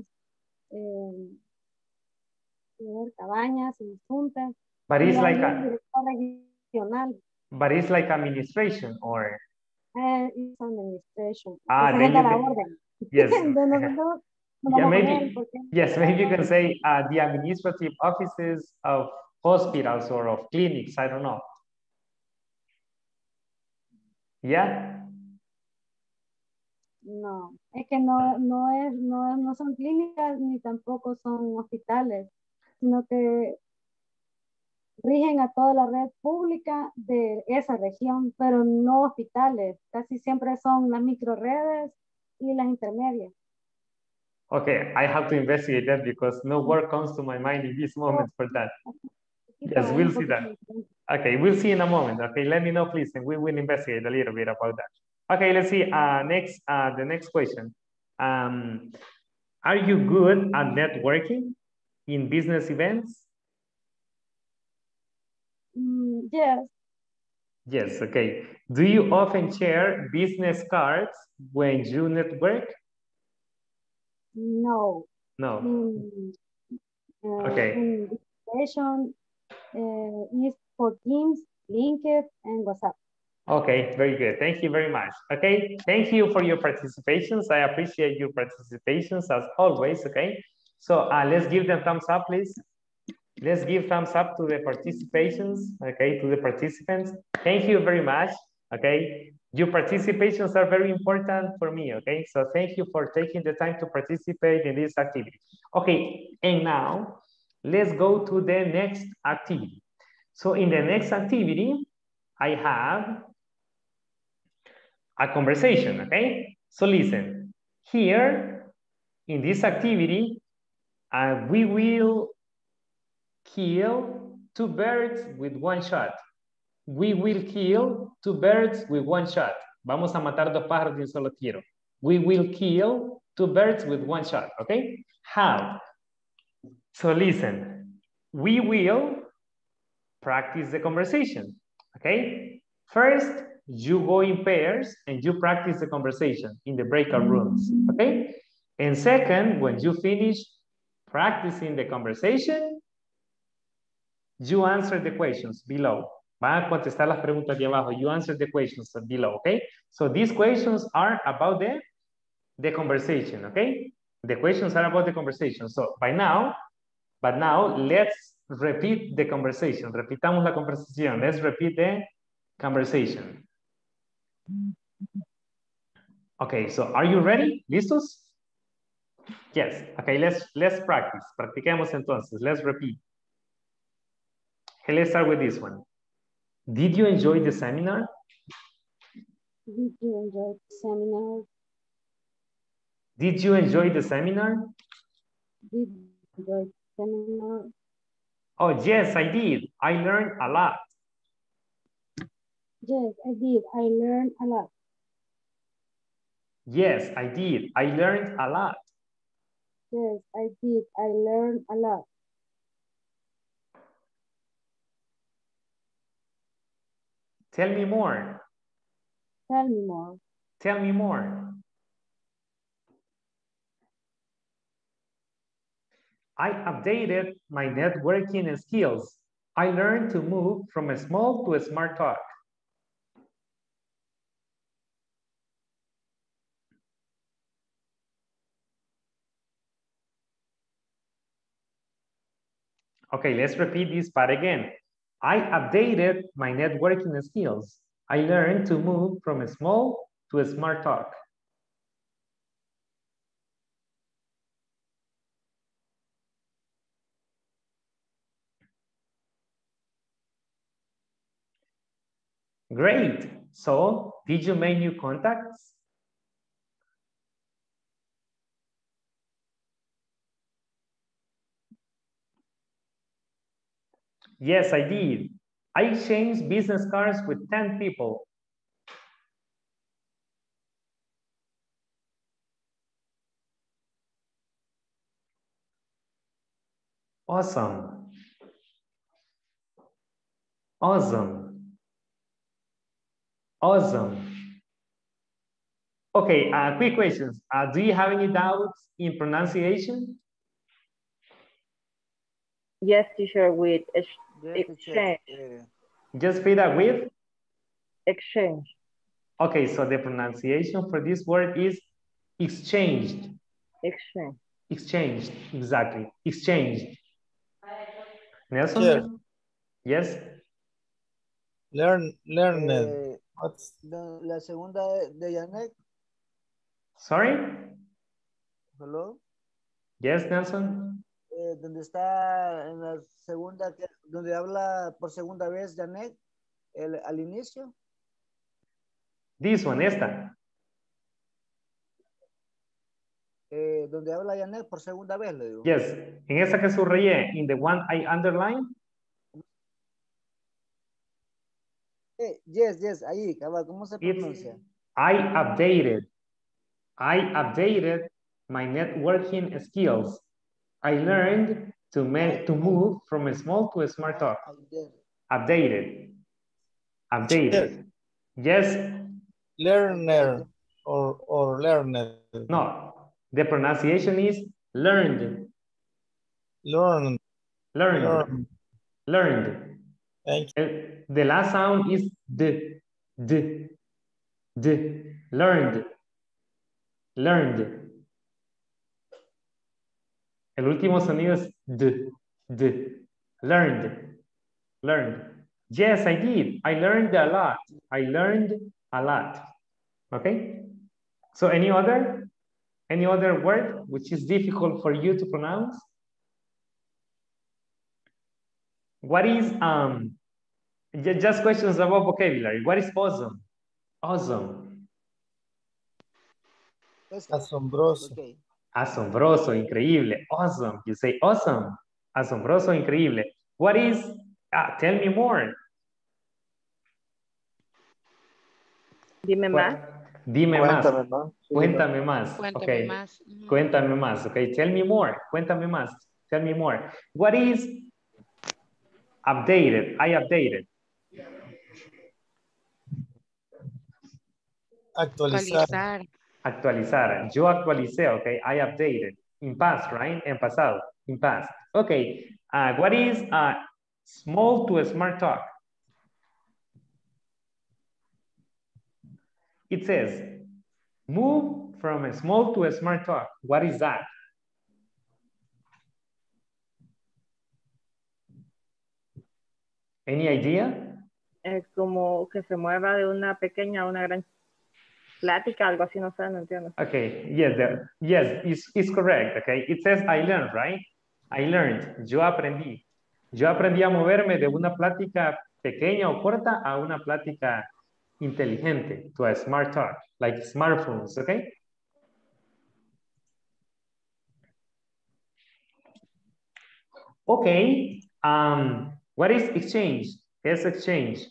de Cabañas, Insunta. But it's like a regional. But it's like administration or? It's administration. Ah, then you can, yes. Yeah, maybe, yes, maybe you can say the administrative offices of hospitals or of clinics, I don't know. Yeah? No, es que no son clínicas ni tampoco son hospitales, sino que rigen a toda la red pública de esa región, pero no hospitales. Casi siempre son las microredes y las intermedias. Okay, I have to investigate that because no word comes to my mind in this moment for that. Yes, we'll see that. Okay, we'll see in a moment. Okay, let me know, please, and we will investigate a little bit about that. Okay, let's see. Next, the next question. Are you good at networking in business events? Yes. Yes, okay. Do you often share business cards when you network? No. No. Okay. Invitation is for Teams, LinkedIn, and WhatsApp. Okay, very good. Thank you very much. Okay, thank you for your participations. I appreciate your participations as always. Okay, so let's give them thumbs up, please. Let's give thumbs up to the participations. Okay, to the participants. Thank you very much. Okay. Your participations are very important for me, okay? So thank you for taking the time to participate in this activity. Okay, and now let's go to the next activity. So in the next activity, I have a conversation, okay? So listen, here in this activity, we will kill two birds with one shot. We will kill two birds with one shot. Vamos a matar dos pájaros de un solo tiro. We will kill two birds with one shot, okay? How? So listen, we will practice the conversation, okay? First, you go in pairs and you practice the conversation in the breakout rooms, okay? And second, when you finish practicing the conversation, you answer the questions below. Van a contestar las preguntas de abajo. You answer the questions below, okay? So these questions are about the conversation, okay? The questions are about the conversation. So but now let's repeat the conversation. Repitamos la conversación. Let's repeat the conversation. Okay, so are you ready? ¿Listos? Yes. Okay, let's practice. Practiquemos entonces. Let's repeat. Okay, let's start with this one. Did you enjoy the seminar? Did you enjoy the seminar? Did you enjoy the seminar? Did you enjoy the seminar? Oh, yes, I did. I learned a lot. Yes, I did. I learned a lot. Yes, I did. I learned a lot. Yes, I did. I learned a lot. Tell me more. Tell me more. Tell me more. I updated my networking skills. I learned to move from a small to a smart talk. Okay, let's repeat this part again. I updated my networking skills. I learned to move from a small to a smart talk. Great. So, did you make new contacts? Yes, I did. I exchanged business cards with 10 people. Awesome. Awesome. Awesome. Okay, quick questions. Do you have any doubts in pronunciation? Yes, teacher, with exchange. Just Frida, with Exchange. Okay, so the pronunciation for this word is exchanged. Exchange. Exchanged, exactly. Exchanged. Nelson? Yes. Learned. La segunda de Janet. Sorry? Hello? Yes, Nelson. Donde está en la segunda, donde habla por segunda vez Janet, al inicio. This one, esta. Donde habla Janet por segunda vez, le digo. Yes, en esa que subrayé, in the one I underline. Yes, ahí, ¿cómo se pronuncia? It's, I updated my networking skills. I learned to move from a small to a smart talk. Updated. Yes. Learner or learned. No, the pronunciation is learned. Learned. Thank you. The last sound is d. Learned. El último sonido es d. Learned. Yes, I did. I learned a lot. Okay? So any other word which is difficult for you to pronounce? What is just questions about vocabulary. What is awesome? Asombroso. Okay. Asombroso, increíble. Awesome. You say awesome. Asombroso, increíble. What is, tell me more. Dime más. Cuéntame más. Okay. Cuéntame más. Okay. Tell me more. Cuéntame más. Tell me more. What is updated? I updated. Actualizar. Yo actualicé, okay? I updated. In past, right? En pasado. In past. Okay. What is small to a smart talk? It says, move from a small to a smart talk. What is that? Any idea? Es como que se mueva de una pequeña a una gran plática, algo así, no sé, no entiendo. Okay, yes, it's correct, okay? It says I learned, right? I learned, yo aprendí. Yo aprendí a moverme de una plática pequeña o corta a una plática inteligente, to a smart talk, like smartphones, okay? Okay, what is exchange? Es exchange.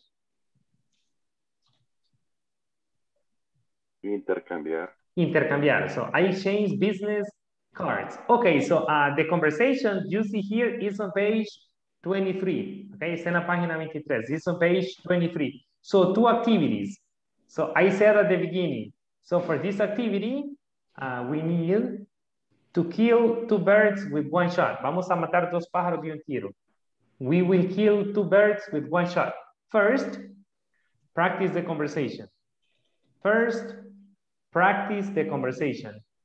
Intercambiar. So I exchange business cards. Okay, so the conversation you see here is on page 23. Okay, it's in la página 23. It's on page 23. So two activities. So I said at the beginning. So for this activity, we need to kill two birds with one shot. Vamos a matar dos pájaros de un tiro. We will kill two birds with one shot. First, practice the conversation.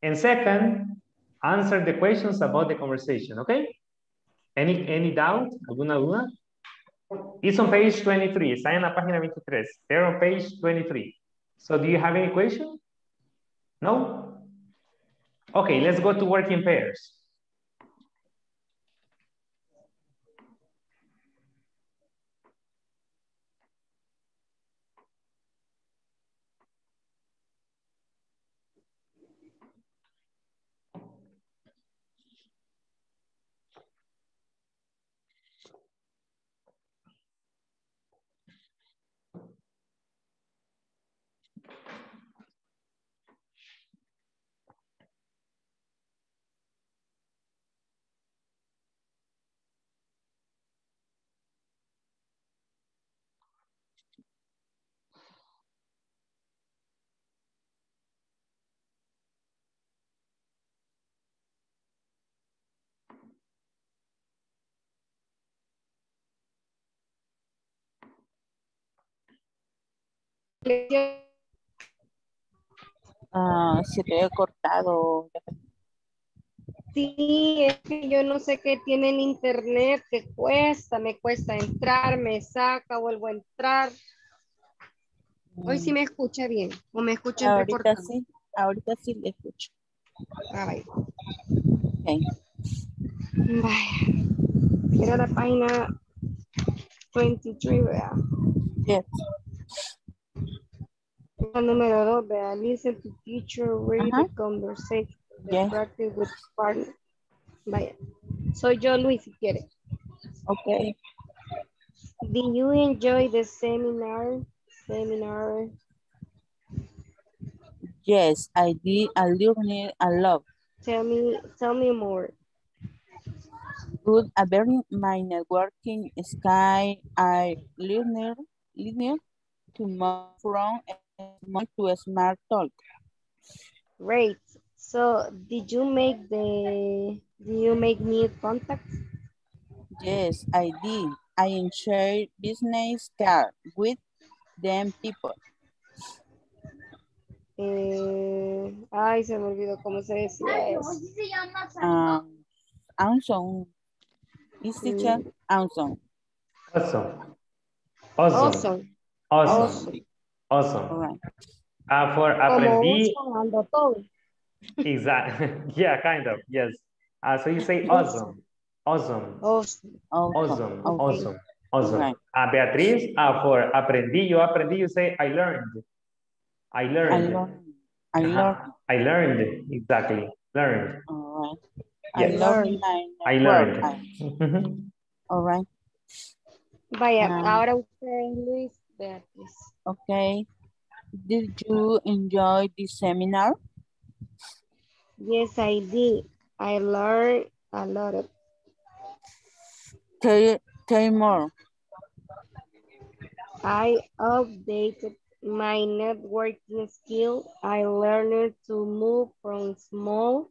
And second, answer the questions about the conversation, okay? Any doubt? ¿Alguna duda? It's on page 23. Está en la página 23. They're on page 23. So do you have any question? No? Okay, let's go to work in pairs. Se te ha cortado. Sí, es que yo no sé qué tiene el internet, que cuesta, me cuesta entrar, me saca, vuelvo a entrar. Hoy sí me escucha bien, o me escucha entrecortado. Sí, ahorita sí le escucho. Ah, vaya. Okay. Vaya. Era la página 23, vea. Yes. La número 2, vea. Listen to teacher, read the conversation. Yes. Practice with partner. Vaya. Soy yo, Luis, si quiere. Okay. Did you enjoy the seminar? Yes, I did. I learned a lot. Tell me more. Good, my networking sky. I learned to move from to a smart talk. Great. So, did you make new contacts? Yes, I did. I enjoyed business card with them people. Ay, se me olvidó cómo se decía eso. Awesome. Right. For aprendí. Exactly. Yeah, kind of. Yes. So you say awesome. Awesome. Right. Beatriz, for aprendí, you say I learned. I learned. Exactly. Learned. All right. Yes. I learned. All right. Vaya, ahora usted, Luis, Beatriz. Okay. Did you enjoy the seminar? Yes, I did. I learned a lot. Tell more. I updated my networking skill. I learned to move from small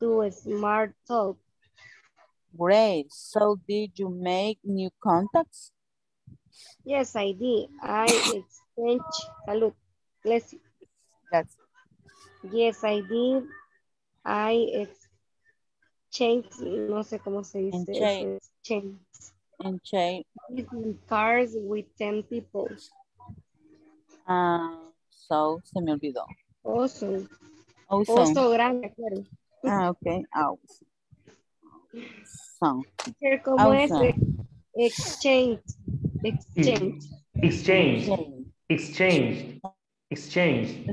to a smart talk. Great. So did you make new contacts? Yes, I did. I exchanged. Salud. Bless you. Yes, I did. I exchanged. No sé cómo se dice. Exchange. Cars with 10 people. So se me olvidó. Oso grande, claro. Okay. Awesome. ¿Cómo es? Exchange. I exchanged. Exactly.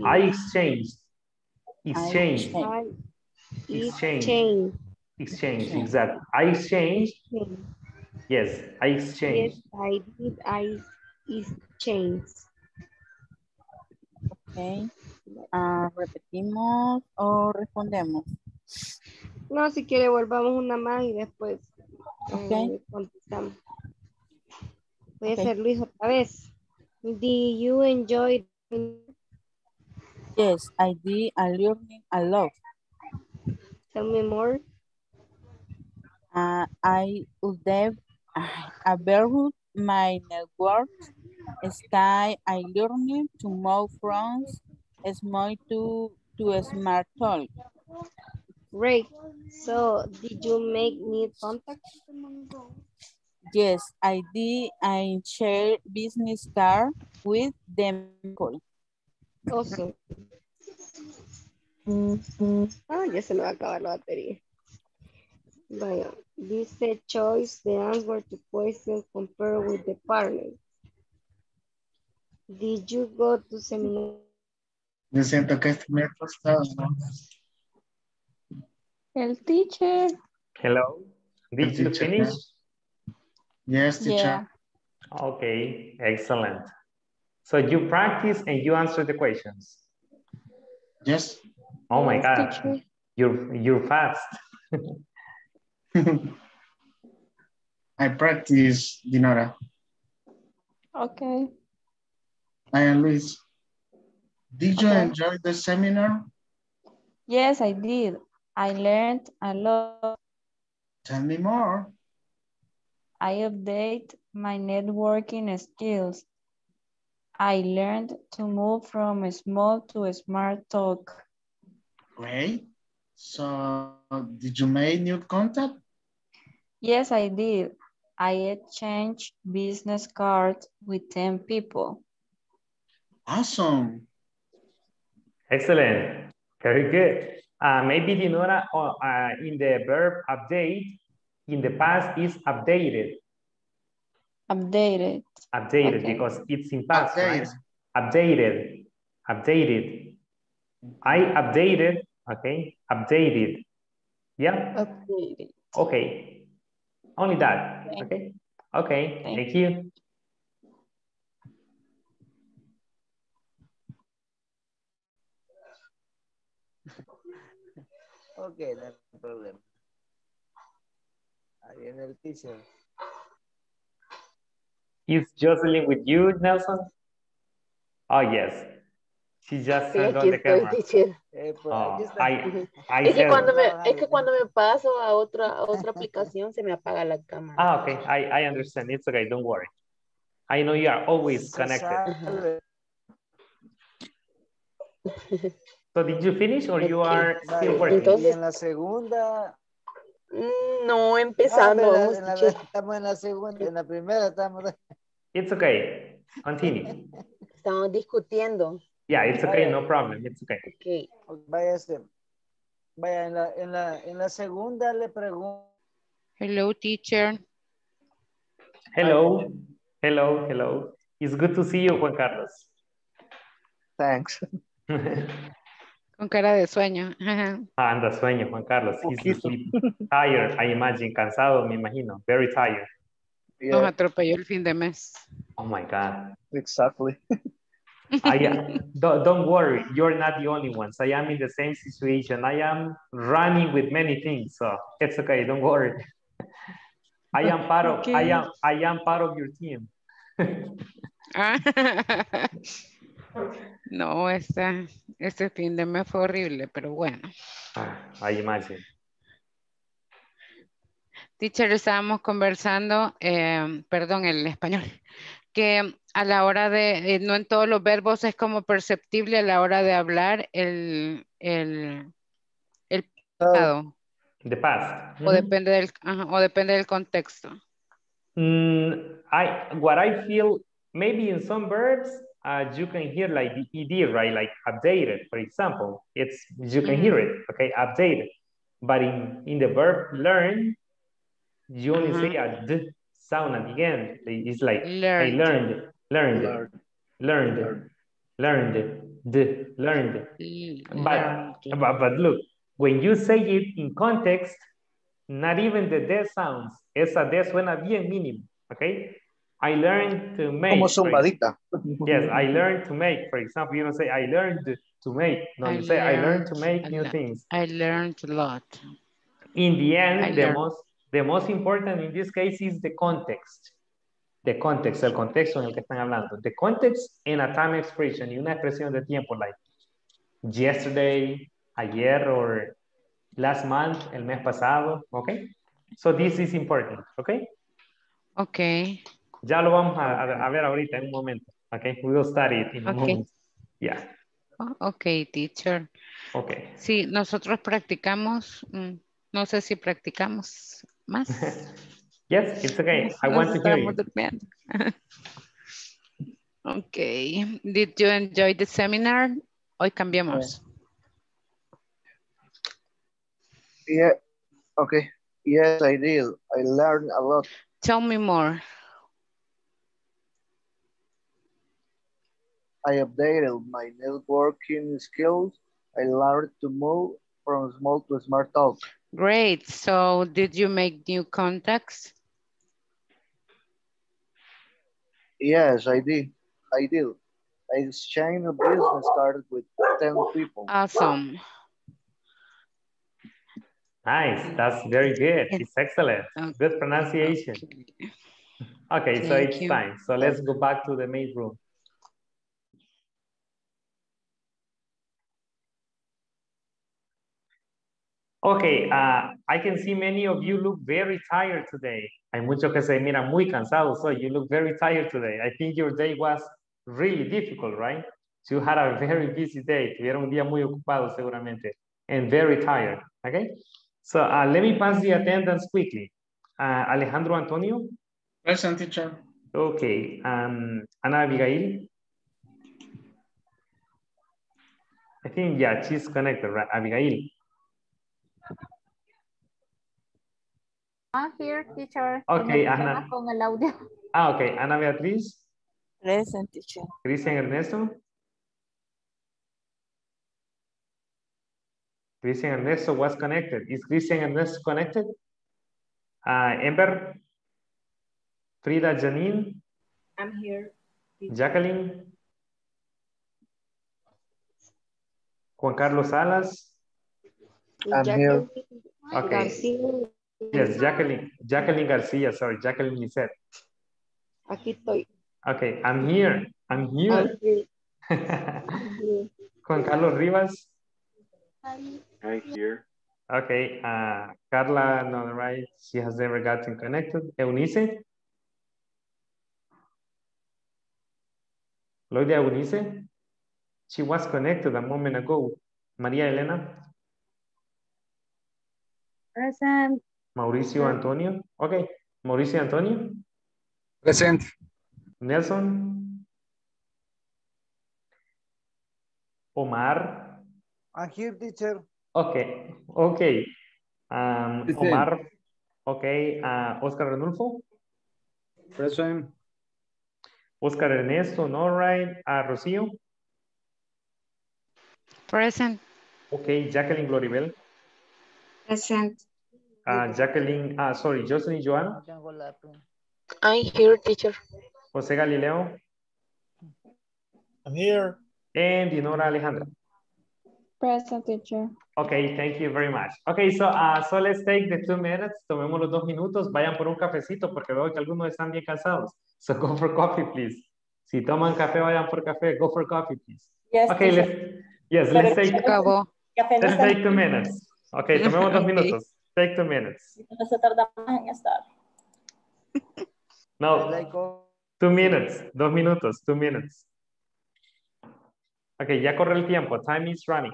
I exchanged. Yes, I exchanged. Yes, I did. I exchanged. Okay. ¿Repetimos o respondemos? No, si quiere volvamos una más y después contestamos. Voy a hacer Luis otra vez. Did you enjoy? Yes, I did. I learned a lot. Tell me more. I updated about my network. Sky, I learned to move from small to a smart talk. Great. So, did you make new contacts? Yes, I did. I shared business card with them. Awesome. Ya se me va a acabar la batería. Vaya. Dice choice the answer to question compared with the partner. Did you go to seminar? Yo siento que me he costado, ¿no? El teacher. Hello. Did you finish? Yes, teacher. Yeah. Okay, excellent. So you practice and you answer the questions. Yes. Oh my God, teacher. You're fast. I practice, Dinora. Okay. I am Luis. Did you enjoy the seminar? Yes, I did. I learned a lot. Tell me more. I update my networking skills. I learned to move from small to smart talk. Great. So did you make new contact? Yes, I did. I exchanged business cards with 10 people. Awesome. Excellent. Very good. Maybe you know that in the verb update, in the past is updated. Updated. Updated, okay. Because it's in past, right? Updated. Updated. I updated. Okay. Updated. Yeah. Updated. Okay. Only that. Okay. Okay. Thank you. Okay, that's no problem. Ahí en el teacher. Is Jocelyn with you, Nelson? Oh, yes. She just turned on the camera. Es que cuando me paso a otra aplicación se me apaga la cámara. Ah, okay. I understand. It's okay. Don't worry. I know you are always connected. So did you finish or you are still working? Entonces, en la segunda... No, empezando. Estamos en la segunda, en la primera estamos... It's okay. Continue. Estamos discutiendo. Yeah, it's okay, no problem. It's okay. Okay. Vaya, en la segunda le pregunto. Hello, teacher. Hello. Hello, hello. It's good to see you, Juan Carlos. Thanks. Con cara de sueño. Anda sueño, Juan Carlos. He's tired, I imagine. Cansado, me imagino. Very tired. Yeah. Nos atropelló el fin de mes. Oh my God. Exactly. Don't worry. You're not the only ones. I am in the same situation. I am running with many things. So it's okay. Don't worry. I am part of your team. No, este fin de mes fue horrible, pero bueno. I imagine. Teacher, estábamos conversando, perdón, el español, que a la hora de, no en todos los verbos es como perceptible a la hora de hablar el pasado. The past. O depende del, o depende del contexto. What I feel, maybe in some verbs, you can hear like the ED, right? Like updated, for example, it's, you can hear it, okay? Updated. But in the verb learn, you only say a D sound at the end. It's like, learned. I learned. But look, when you say it in context, not even the D sounds, esa D suena bien mínimo, okay? I learned to make. Como zumbadita. Yes, I learned to make. For example, you don't say, I learned to make. No, you say, I learned to make new things. I learned a lot. In the end, the most important in this case is the context. The context, el contexto en el que están hablando. The context in a time expression, y una expresión de tiempo, like yesterday, ayer, or last month, el mes pasado, okay? So this is important, okay? Okay. Ya lo vamos a ver ahorita en un momento. Okay, we will study it in a moment. Yeah. Okay, teacher. Okay. Sí, nosotros practicamos, no sé si practicamos más. Yes, it's okay. I want to hear you. Okay. Did you enjoy the seminar? Hoy cambiamos. Yeah. Okay. Yes, I did. I learned a lot. Tell me more. I updated my networking skills. I learned to move from small to smart talk. Great. So did you make new contacts? Yes, I did. I did. I exchanged a business card with 10 people. Awesome. Nice. That's very good. It's excellent. Okay. Good pronunciation. Okay, so it's time. So let's go back to the main room. Okay, I can see many of you look very tired today. Hay muchos que se miran muy cansados, so you look very tired today. I think your day was really difficult, right? So you had a very busy day. Tuvieron un día muy ocupado seguramente, and very tired, okay? So let me pass the attendance quickly. Alejandro Antonio? Present, teacher. Okay. Ana Abigail? I think, yeah, she's connected, right? Abigail? I'm here, teacher. Okay, Ana. Con el audio. Ah, okay. Ana Beatriz? Present, teacher. Christian Ernesto? Christian Ernesto was connected. Is Christian Ernesto connected? Amber? Frida Janine? I'm here. Jacqueline? Juan Carlos Alas? I'm here. Okay. Yes, Jacqueline Garcia, sorry, Jacqueline Lissette. Aquí estoy. Okay, I'm here. I'm here. Juan Carlos Rivas? I'm here. Okay, Carla, no, right? She has never gotten connected. Eunice? Lloyd Eunice? She was connected a moment ago. María Elena? Present. Mauricio Antonio? Okay. Mauricio Antonio? Present. Nelson? Omar? I'm here, teacher. Okay. Okay. Omar? Okay. Oscar Arnulfo? Present. Oscar Ernesto, no, right? Rocío? Present. Okay. Jacqueline Gloribel? Present. Jacqueline, sorry, Jocelyn Joanna? I'm here, teacher. Jose Galileo? I'm here. And Dinora Alejandra? Present, teacher. Okay, thank you very much. Okay, so so let's take the 2 minutes. Tomemos los 2 minutos. Vayan por un cafecito porque veo que algunos están bien cansados. So go for coffee, please. Si toman café, vayan por café. Go for coffee, please. Yes, okay, let's take... Let's take 2 minutes. Okay, tomemos 2 minutos. Take 2 minutes. No, 2 minutes, 2 minutos, 2 minutes. Okay, ya corre el tiempo. Time is running.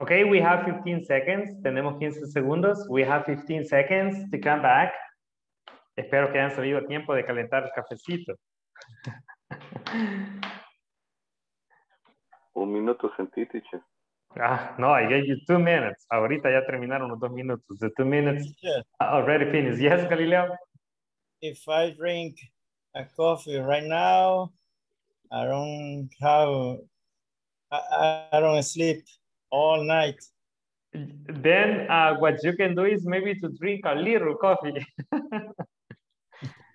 Okay, we have 15 seconds. Tenemos 15 segundos. We have 15 seconds to come back. Espero que hayan salido a tiempo de calentar el cafecito. 1 minuto sentí, teacher. Ah, no, I gave you 2 minutes. Ahorita ya terminaron los 2 minutos. The 2 minutes already finished. Yes, Galileo? If I drink a coffee right now, I don't sleep all night. Then what you can do is maybe to drink a little coffee.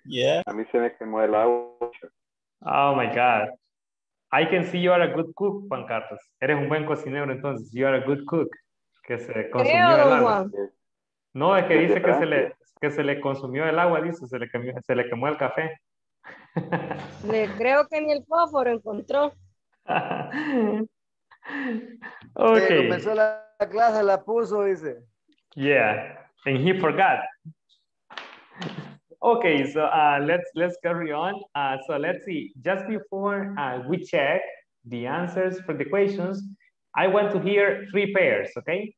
Yeah. A mí se me quemó el agua. Oh my God. I can see you are a good cook, Juan Carlos. Eres un buen cocinero, entonces. You are a good cook. Que se consumió el agua. No, es que dice que se le consumió el agua, dice, se le quemó el café. Le creo que ni el fósforo encontró. Okay. Que comenzó la clase, la puso, dice. Yeah, and he forgot. Okay, so let's carry on. So let's see. Just before we check the answers for the questions, I want to hear three pairs, okay?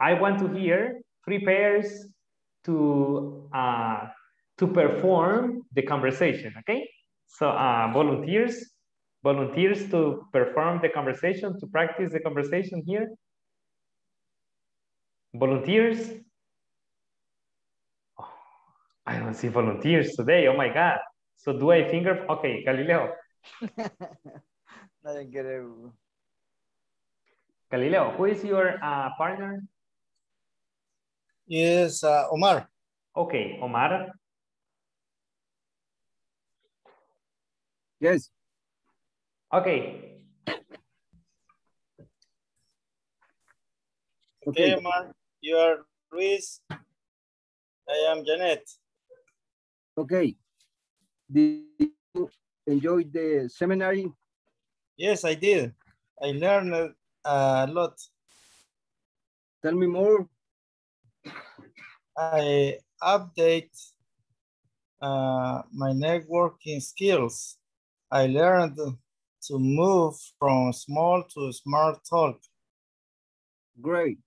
I want to hear three pairs to perform the conversation, okay? So volunteers to perform the conversation, to practice the conversation here. Volunteers. Oh, I don't see volunteers today, oh my God. So do I finger, okay, Galileo. Galileo, who is your partner? Yes, Omar. Okay, Omar. Yes. Okay. Okay, Omar, you are Luis. I am Janet. Okay. Did you enjoy the seminary? Yes, I did. I learned a lot. Tell me more. I update my networking skills. I learned to move from small to smart talk. Great.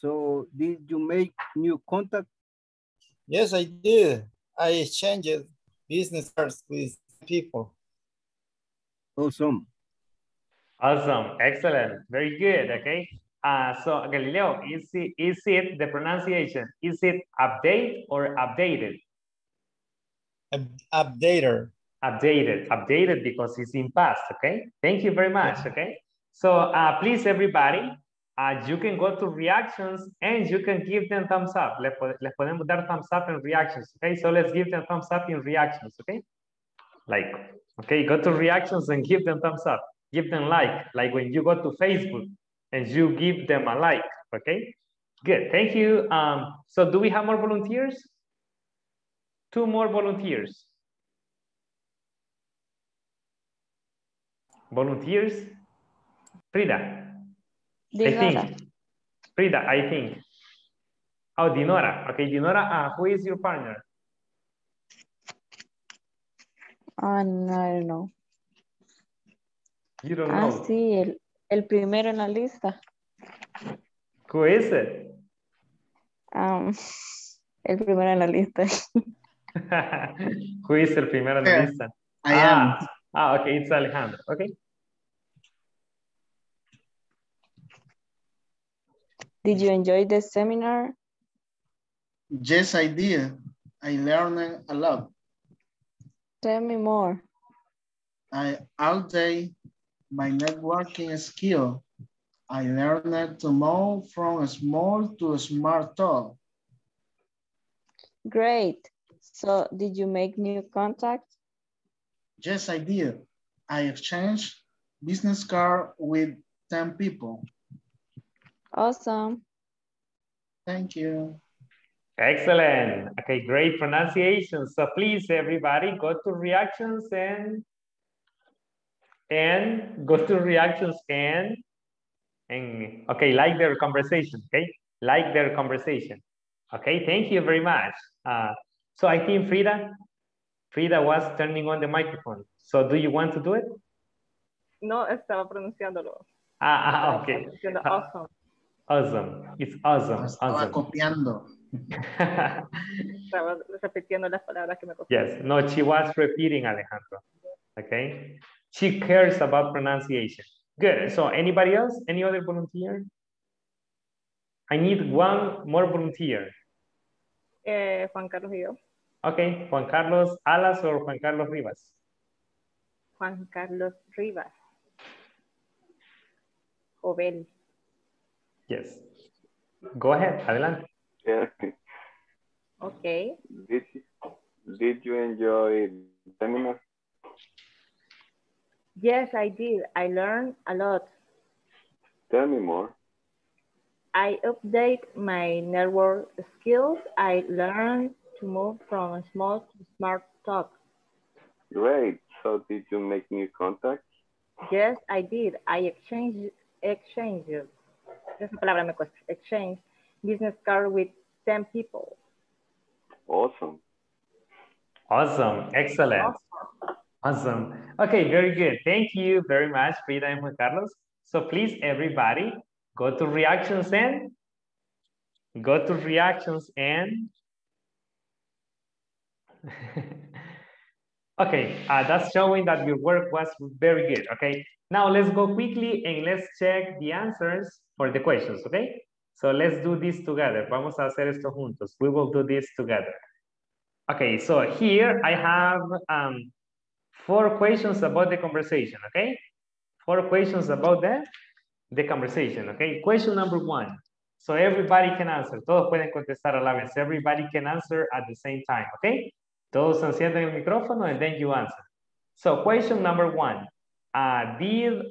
So did you make new contact? Yes, I did. I exchanged business cards with people. Awesome. Awesome, excellent, very good, okay. So Galileo, is it the pronunciation? Is it update or updated? Updater. Updated because it's in past, okay? Thank you very much, okay? So please everybody, you can go to reactions and you can give them thumbs up. Les podemos dar thumbs up in reactions, okay? So let's give them thumbs up in reactions, okay? Like, okay, go to reactions and give them thumbs up. Give them like when you go to Facebook and you give them a like, okay? Good, thank you. So do we have more volunteers? Two more volunteers. Volunteers? Frida, Dinora. I think. Frida, I think. Oh, Dinora, okay, Dinora, who is your partner? I don't know. You don't know. Sí, el primero en la lista. Who is it? El primero en la lista. Who is el primero en la lista? I am. Ah, okay, it's Alejandro. Okay. Did you enjoy the seminar? Yes, I did. I learned a lot. Tell me more. I outdid my networking skill. I learned to move from small to smart talk. Great. So did you make new contacts? Yes, I did. I exchanged business card with 10 people. Awesome. Thank you. Excellent. Okay, great pronunciation. So please everybody go to reactions and okay, like their conversation, okay? Like their conversation. Okay, thank you very much. So I think Frida was turning on the microphone. So do you want to do it? No, estaba pronunciándolo. Okay. Awesome. Awesome, it's awesome. Estaba copiando. Estaba repitiendo las palabras que me copiaron. Yes, no, she was repeating, Alejandro. Okay, she cares about pronunciation. Good. So anybody else? Any other volunteer? I need one more volunteer. Juan Carlos y yo. Okay, Juan Carlos Alas or Juan Carlos Rivas? Juan Carlos Rivas. Joven. Yes. Go ahead, adelante. Yeah. Okay. Did you enjoy the seminar? Yes, I did. I learned a lot. Tell me more. I update my network skills. I learned to move from small to smart talk. Great. So did you make new contacts? Yes, I did. I exchanged business card with 10 people. Awesome. Awesome. Excellent. Awesome. Okay, very good. Thank you very much, Frida and Juan Carlos. So please, everybody, go to reactions and okay, that's showing that your work was very good. Okay, now let's go quickly and let's check the answers for the questions. Okay, so let's do this together. Vamos a hacer esto juntos. We will do this together. Okay, so here I have 4 questions about the conversation. Okay, 4 questions about the conversation. Okay, question number 1. So everybody can answer. Todos pueden contestar a la vez. Everybody can answer at the same time. Okay. Todos encienden el micrófono and then you answer. So question number 1. Did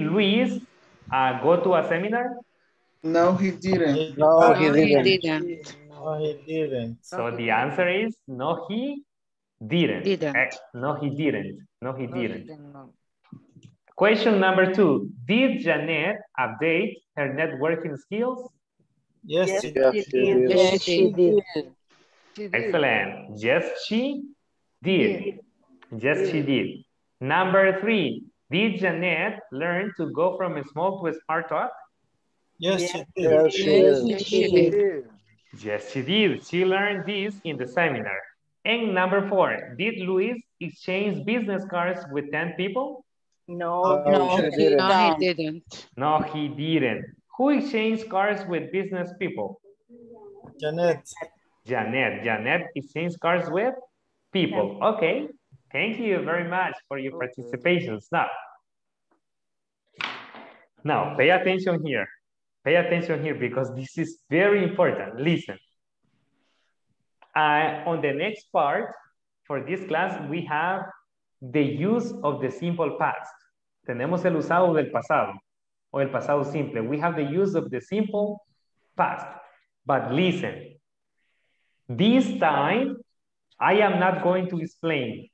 Luis go to a seminar? No, he didn't. No, he didn't. No, he didn't. So the answer is no, he didn't. No, he didn't. No, he didn't. Question number 2. Did Janet update her networking skills? Yes, she did. Yes, she did. Excellent. Yes, she did. Yes, she did. Number 3. Did Janet learn to go from a small to a smart talk? Yes, she did. Yes, she did. Yes, she did. She learned this in the seminar. And number 4. Did Luis exchange business cards with 10 people? No, he didn't. No, he didn't. Who exchanged cards with business people? Janet. Janet exchanged cards with people. Okay, thank you very much for your participations. Now pay attention here. Pay attention here because this is very important. Listen, on the next part for this class, we have the use of the simple past. Tenemos el usado del pasado o el pasado simple. We have the use of the simple past. But listen, this time, I am not going to explain.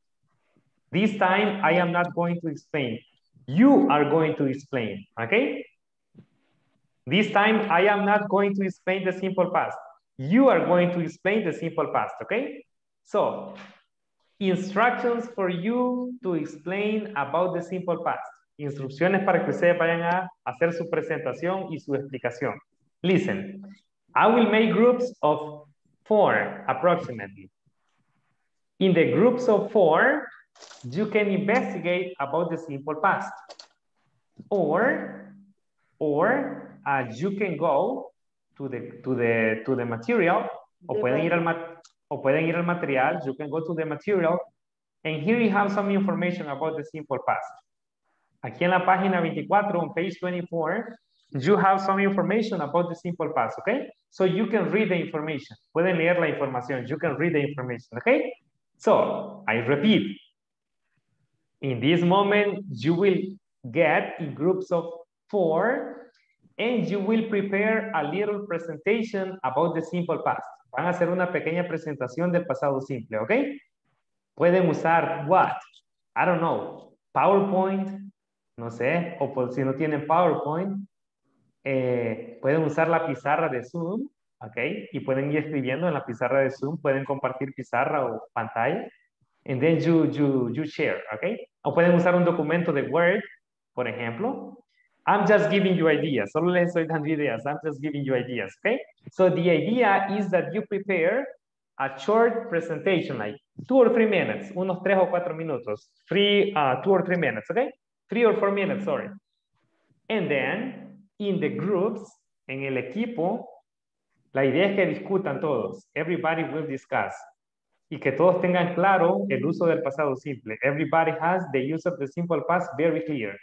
This time, I am not going to explain. You are going to explain, okay? This time, I am not going to explain the simple past. You are going to explain the simple past, okay? So, instructions for you to explain about the simple past. Instrucciones para que ustedes vayan a hacer su presentación y su explicación. Listen, I will make groups of 4 approximately. In the groups of 4, you can investigate about the simple past, or you can go to the material, or pueden ir al material. You can go to the material, and here you have some information about the simple past. Aquí en la página 24, on page 24. You have some information about the simple past, okay? So you can read the information. Pueden leer la información. You can read the information, okay? So, I repeat. In this moment, you will get in groups of 4 and you will prepare a little presentation about the simple past. Van a hacer una pequeña presentación del pasado simple, okay? Pueden usar what? I don't know. PowerPoint, no sé. O por, si no tienen PowerPoint, pueden usar la pizarra de Zoom, okay? Y pueden ir escribiendo en la pizarra de Zoom, pueden compartir pizarra o pantalla, and then you share, okay? O pueden usar un documento de Word, por ejemplo. I'm just giving you ideas. Solo les estoy dando ideas. I'm just giving you ideas, okay? So the idea is that you prepare a short presentation, like 2 or 3 minutes, unos 3 o 4 minutos, 2 or 3 minutes, okay? 3 or 4 minutes, sorry. And then, in the groups, en el equipo, la idea es que discutan todos. Everybody will discuss. Y que todos tengan claro el uso del pasado simple. Everybody has the use of the simple past very clear.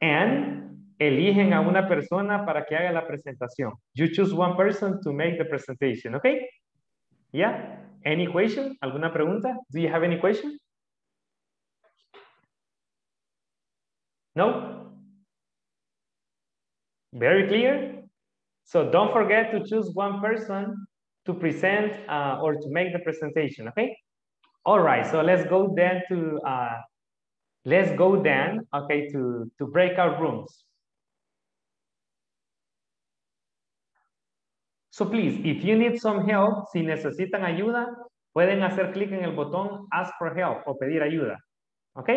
And eligen a una persona para que haga la presentación. You choose one person to make the presentation, okay? Yeah? Any question? ¿Alguna pregunta? Do you have any question? No? Very clear? So don't forget to choose one person to present or to make the presentation, okay? All right, so let's go then to, okay, to breakout rooms. So please, if you need some help, si necesitan ayuda, pueden hacer clic en el botón Ask for Help o pedir ayuda, ¿ok?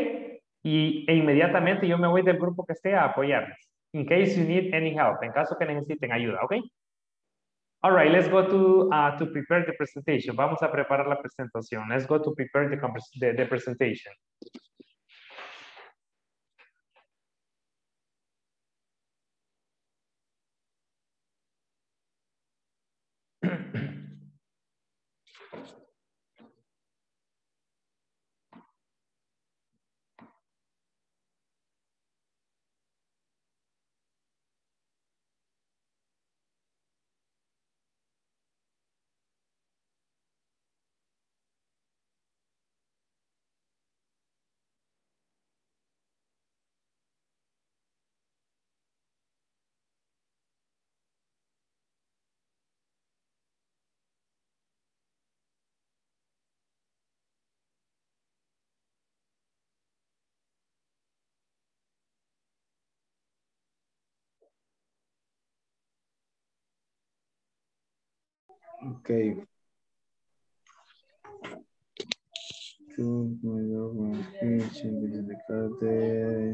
Y inmediatamente yo me voy del grupo que esté a apoyarles. In case you need any help, en caso que necesiten ayuda, ¿ok? All right, let's go to prepare the presentation. Vamos a preparar la presentación. Let's go to prepare the presentation. Okay. The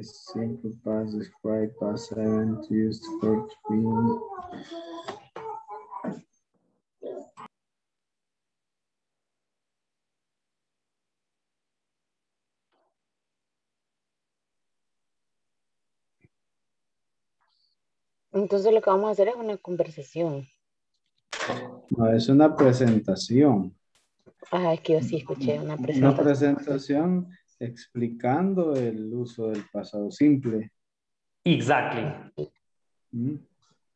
simple past, describe past event used for being. Entonces lo que vamos a hacer es una conversación. No, es una presentación. Ah, es que yo sí escuché una presentación. Una presentación explicando el uso del pasado simple. Exactly. Mm.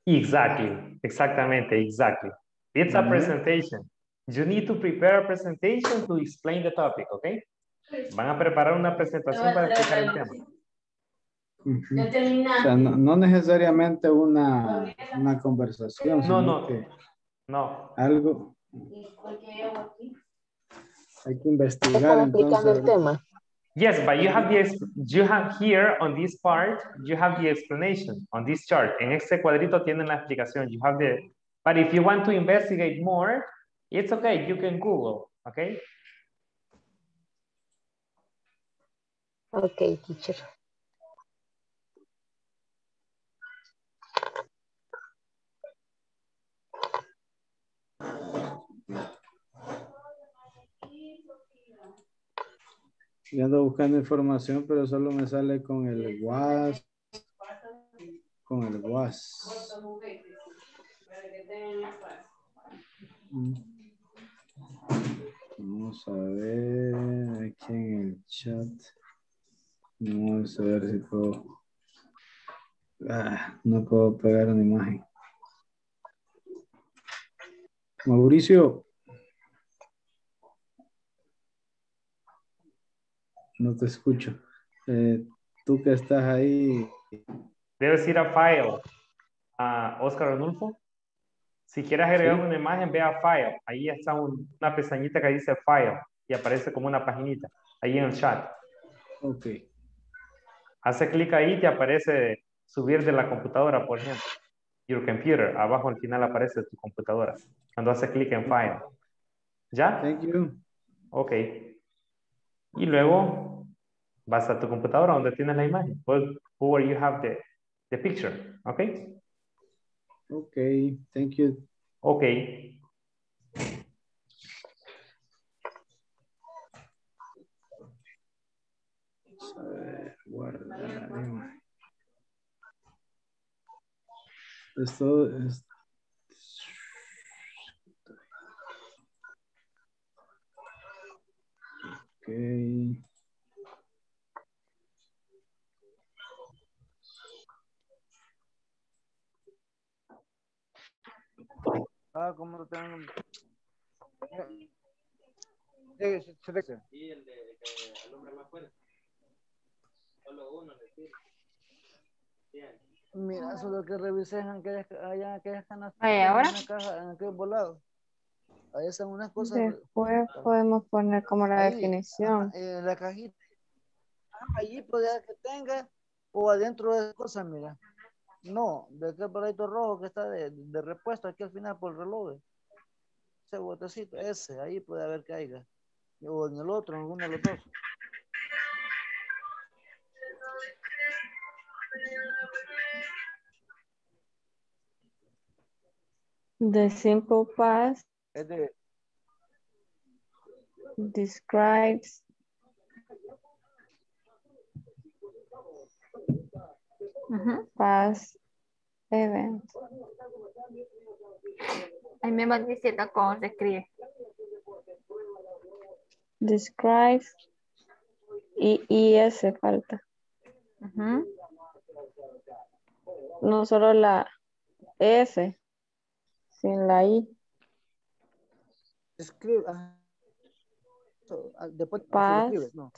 Exactly. Exactamente, exactly. It's a presentation. You need to prepare a presentation to explain the topic, ¿ok? Van a preparar una presentación para explicar el tema. O sea, no necesariamente una conversación. No, no. No. Algo. Hay que investigar entonces. El tema. Yes, but you have here on this part, you have the explanation on this chart. En este cuadrito tienen la explicación. You have the, but if you want to investigate more, it's okay. You can Google, okay? Okay, teacher. Yo ando buscando información, pero solo me sale con el WAS. Con el WAS. Vamos a ver aquí en el chat. Vamos a ver si puedo. Ah, no puedo pegar una imagen. Mauricio. No te escucho. Tú que estás ahí. Debes ir a File. Oscar Arnulfo. Si quieres agregar una imagen, ve a File. Ahí está una pestañita que dice File. Y aparece como una paginita. Ahí en el chat. Ok. Hace clic ahí y te aparece subir de la computadora, por ejemplo. Your computer. Abajo al final aparece tu computadora. Cuando haces clic en File. ¿Ya? Thank you. Ok. Y luego vas a tu computadora donde tienes la imagen. Where you have the picture. Okay. Okay. Thank you. Okay. Esto es. Okay. Ah, ¿cómo lo tengo? Sí, el de que alumbra más fuerte. Solo uno le tira. Mira, solo que revises aquellas canastas. Ahí ahora. En aquel volado. Ahí son unas cosas. Después podemos poner como la ahí, definición. La cajita. Allí podría que tenga o adentro de cosas, mira. No, de aquel paladito rojo que está de repuesto aquí al final por el reloj. Ese botecito, ese, ahí puede haber que haya. O en el otro, en uno de los dos. The simple past describes past event. Ahí me van diciendo cómo se escribe. Describes y ese falta. No solo la F, sin la I. Escribe. Después past escribes, no.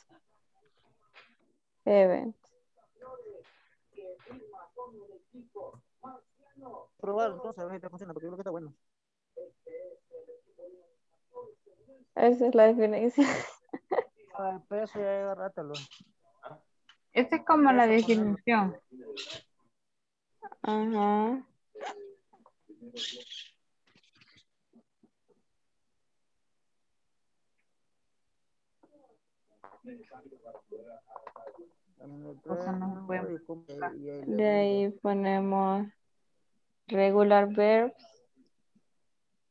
Event. Probar entonces a ver si te funciona, porque yo creo que está bueno. Esa es la definición. Al peso ya agárratelo. Esta es como la definición. Ajá. De ahí ponemos regular verbs.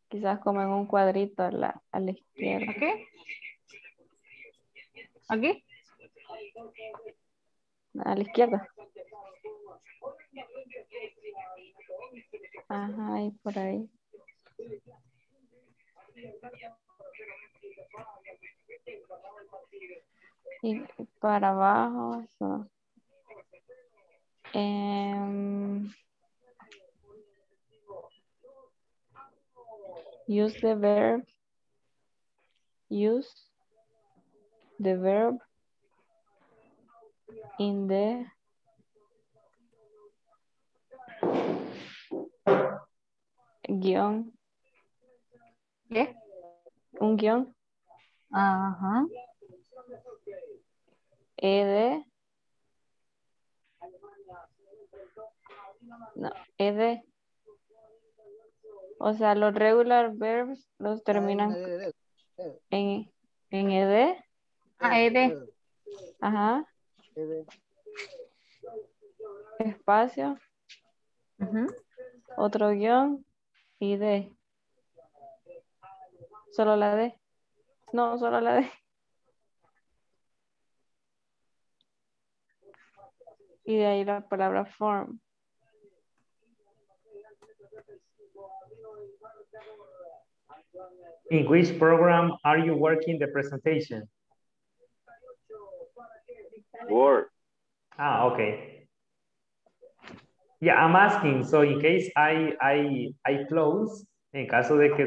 Quizás como en un cuadrito a la izquierda. ¿Qué? ¿Aquí? A la izquierda. Ajá, y por ahí. Y para abajo. So. Use the verb. Use the verb in the guión. ¿Qué? Un guión. Ajá. Ed. O sea, los regular verbs los terminan en ed. Ah, ed. Ajá. Ed. Espacio. Otro guión y D. Solo la D. No, solo la D. Y de ahí la palabra form. In which program are you working the presentation? Word. Ah, okay. Yeah, I'm asking. So in case I close, en caso de que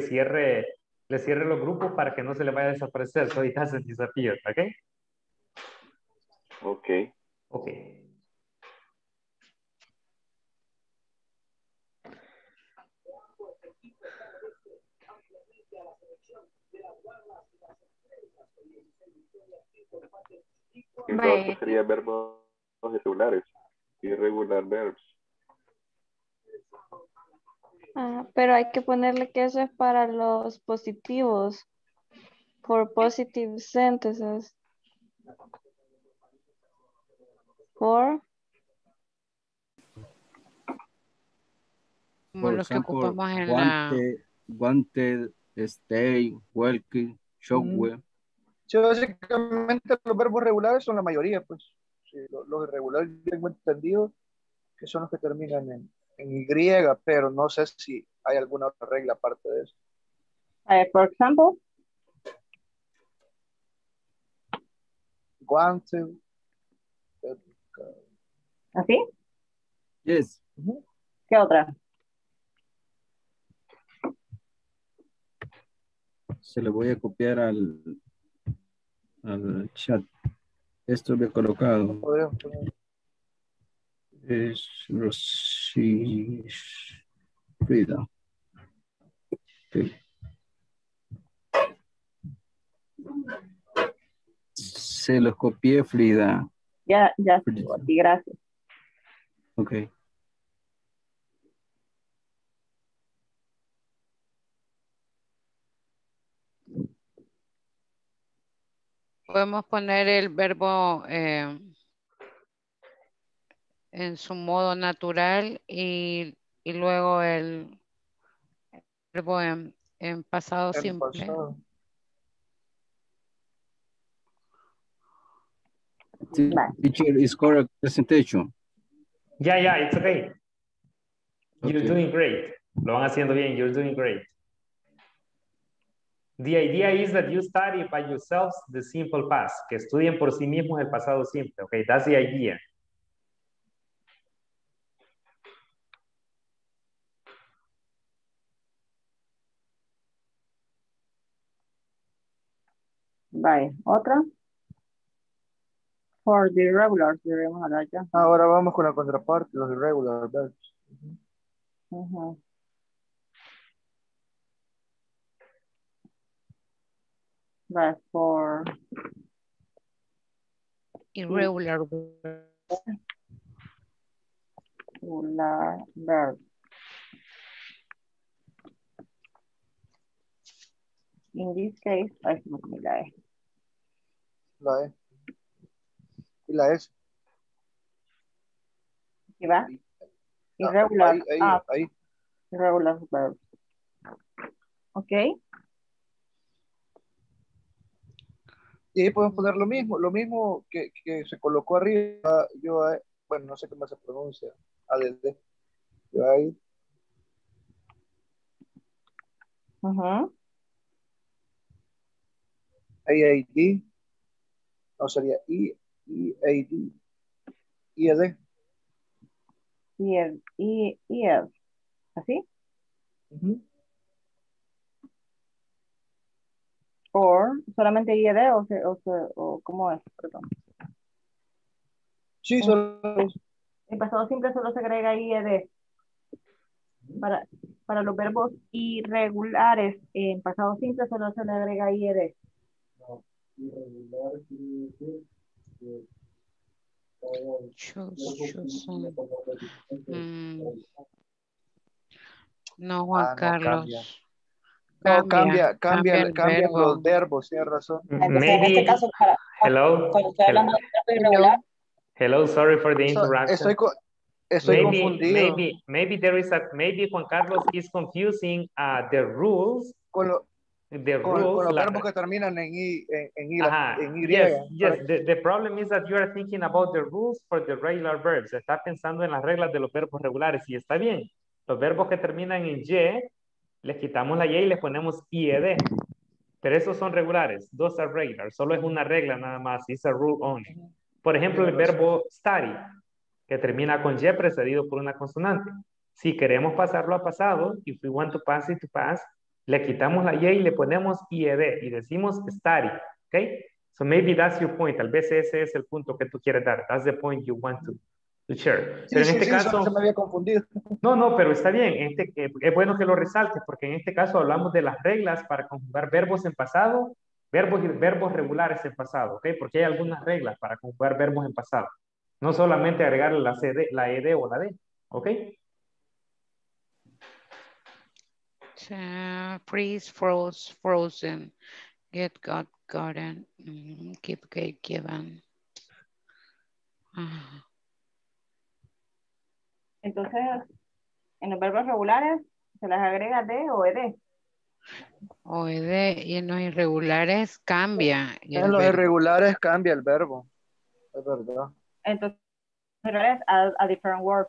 le cierre los grupos para que no se le vaya a desaparecer. So it doesn't disappear, okay? Okay. Okay. Entonces sería verbos irregulares. Irregular verbs. Ah, pero hay que ponerle que eso es para los positivos. For positive sentences. Como los que ocupamos en la... Wanted, stay, welcome, shockwave. Sí, básicamente los verbos regulares son la mayoría, pues. Sí, los irregulares tengo entendido que son los que terminan en Y, pero no sé si hay alguna otra regla aparte de eso. Por ejemplo, wanted. ¿Así? Yes. ¿Qué otra? Se lo voy a copiar al chat. Esto lo he colocado. is Frida. Okay. Se los copié, Frida. Ya, gracias. Ok. Podemos poner el verbo en su modo natural y luego el verbo en pasado simple. Pasado. Teacher is correct presentation. Yeah, it's okay. You're doing great. Lo van haciendo bien. You're doing great. The idea is that you study by yourselves the simple past. Que estudien por sí mismos el pasado simple. Okay, that's the idea. Bye. Otra. For the irregulars, diremos allá. Ahora vamos con la contraparte, los irregular verbs. Uh-huh. But for irregular verb. In this case, I think we lie. Lie. La S. ¿Qué va? Irregular. Ahí. Irregular verb. Ok. Y ahí podemos poner lo mismo que se colocó arriba. Yo, bueno, no sé cómo se pronuncia. ADD. Yo ahí. Ajá. AID. No sería I. EAD. EAD. EAD. ¿Así? Uh-huh. ¿O solamente EAD o cómo es? Perdón. Sí, solo. El pasado simple solo se agrega EAD. Para los verbos irregulares, en pasado simple solo se le agrega EAD. No, irregular quiere decir. No, Juan Carlos. No, cambia los verbos, tiene razón. Entonces, en este caso, cuando estoy hablando de irregular. Hello, sorry for the interruption. Estoy confundido. Maybe Juan Carlos is confusing the rules. Con los verbos que terminan en y. The problem is that you are thinking about the rules for the regular verbs. Está pensando en las reglas de los verbos regulares y está bien. Los verbos que terminan en Y, les quitamos la Y y les ponemos IED. Pero esos son regulares. Those are regular. Solo es una regla nada más. It's a rule only. Por ejemplo, el verbo study, que termina con Y precedido por una consonante. Si queremos pasarlo a pasado, if we want to pass it to past, le quitamos la Y y le ponemos IED y decimos study, ¿ok? So maybe that's your point. Tal vez ese es el punto que tú quieres dar. That's the point you want to share. Pero sí, en este caso... Se me había confundido. No, pero está bien. Es bueno que lo resaltes porque en este caso hablamos de las reglas para conjugar verbos en pasado, verbos regulares en pasado, ¿ok? Porque hay algunas reglas para conjugar verbos en pasado. No solamente agregarle la ED o la D, ¿ok? Freeze, froze, frozen, get, got, gotten, keep, get, given. Entonces, en los verbos regulares se las agrega D o ED. O ED, y en los irregulares cambia. En los irregulares cambia el verbo. Es verdad. Entonces, a different word.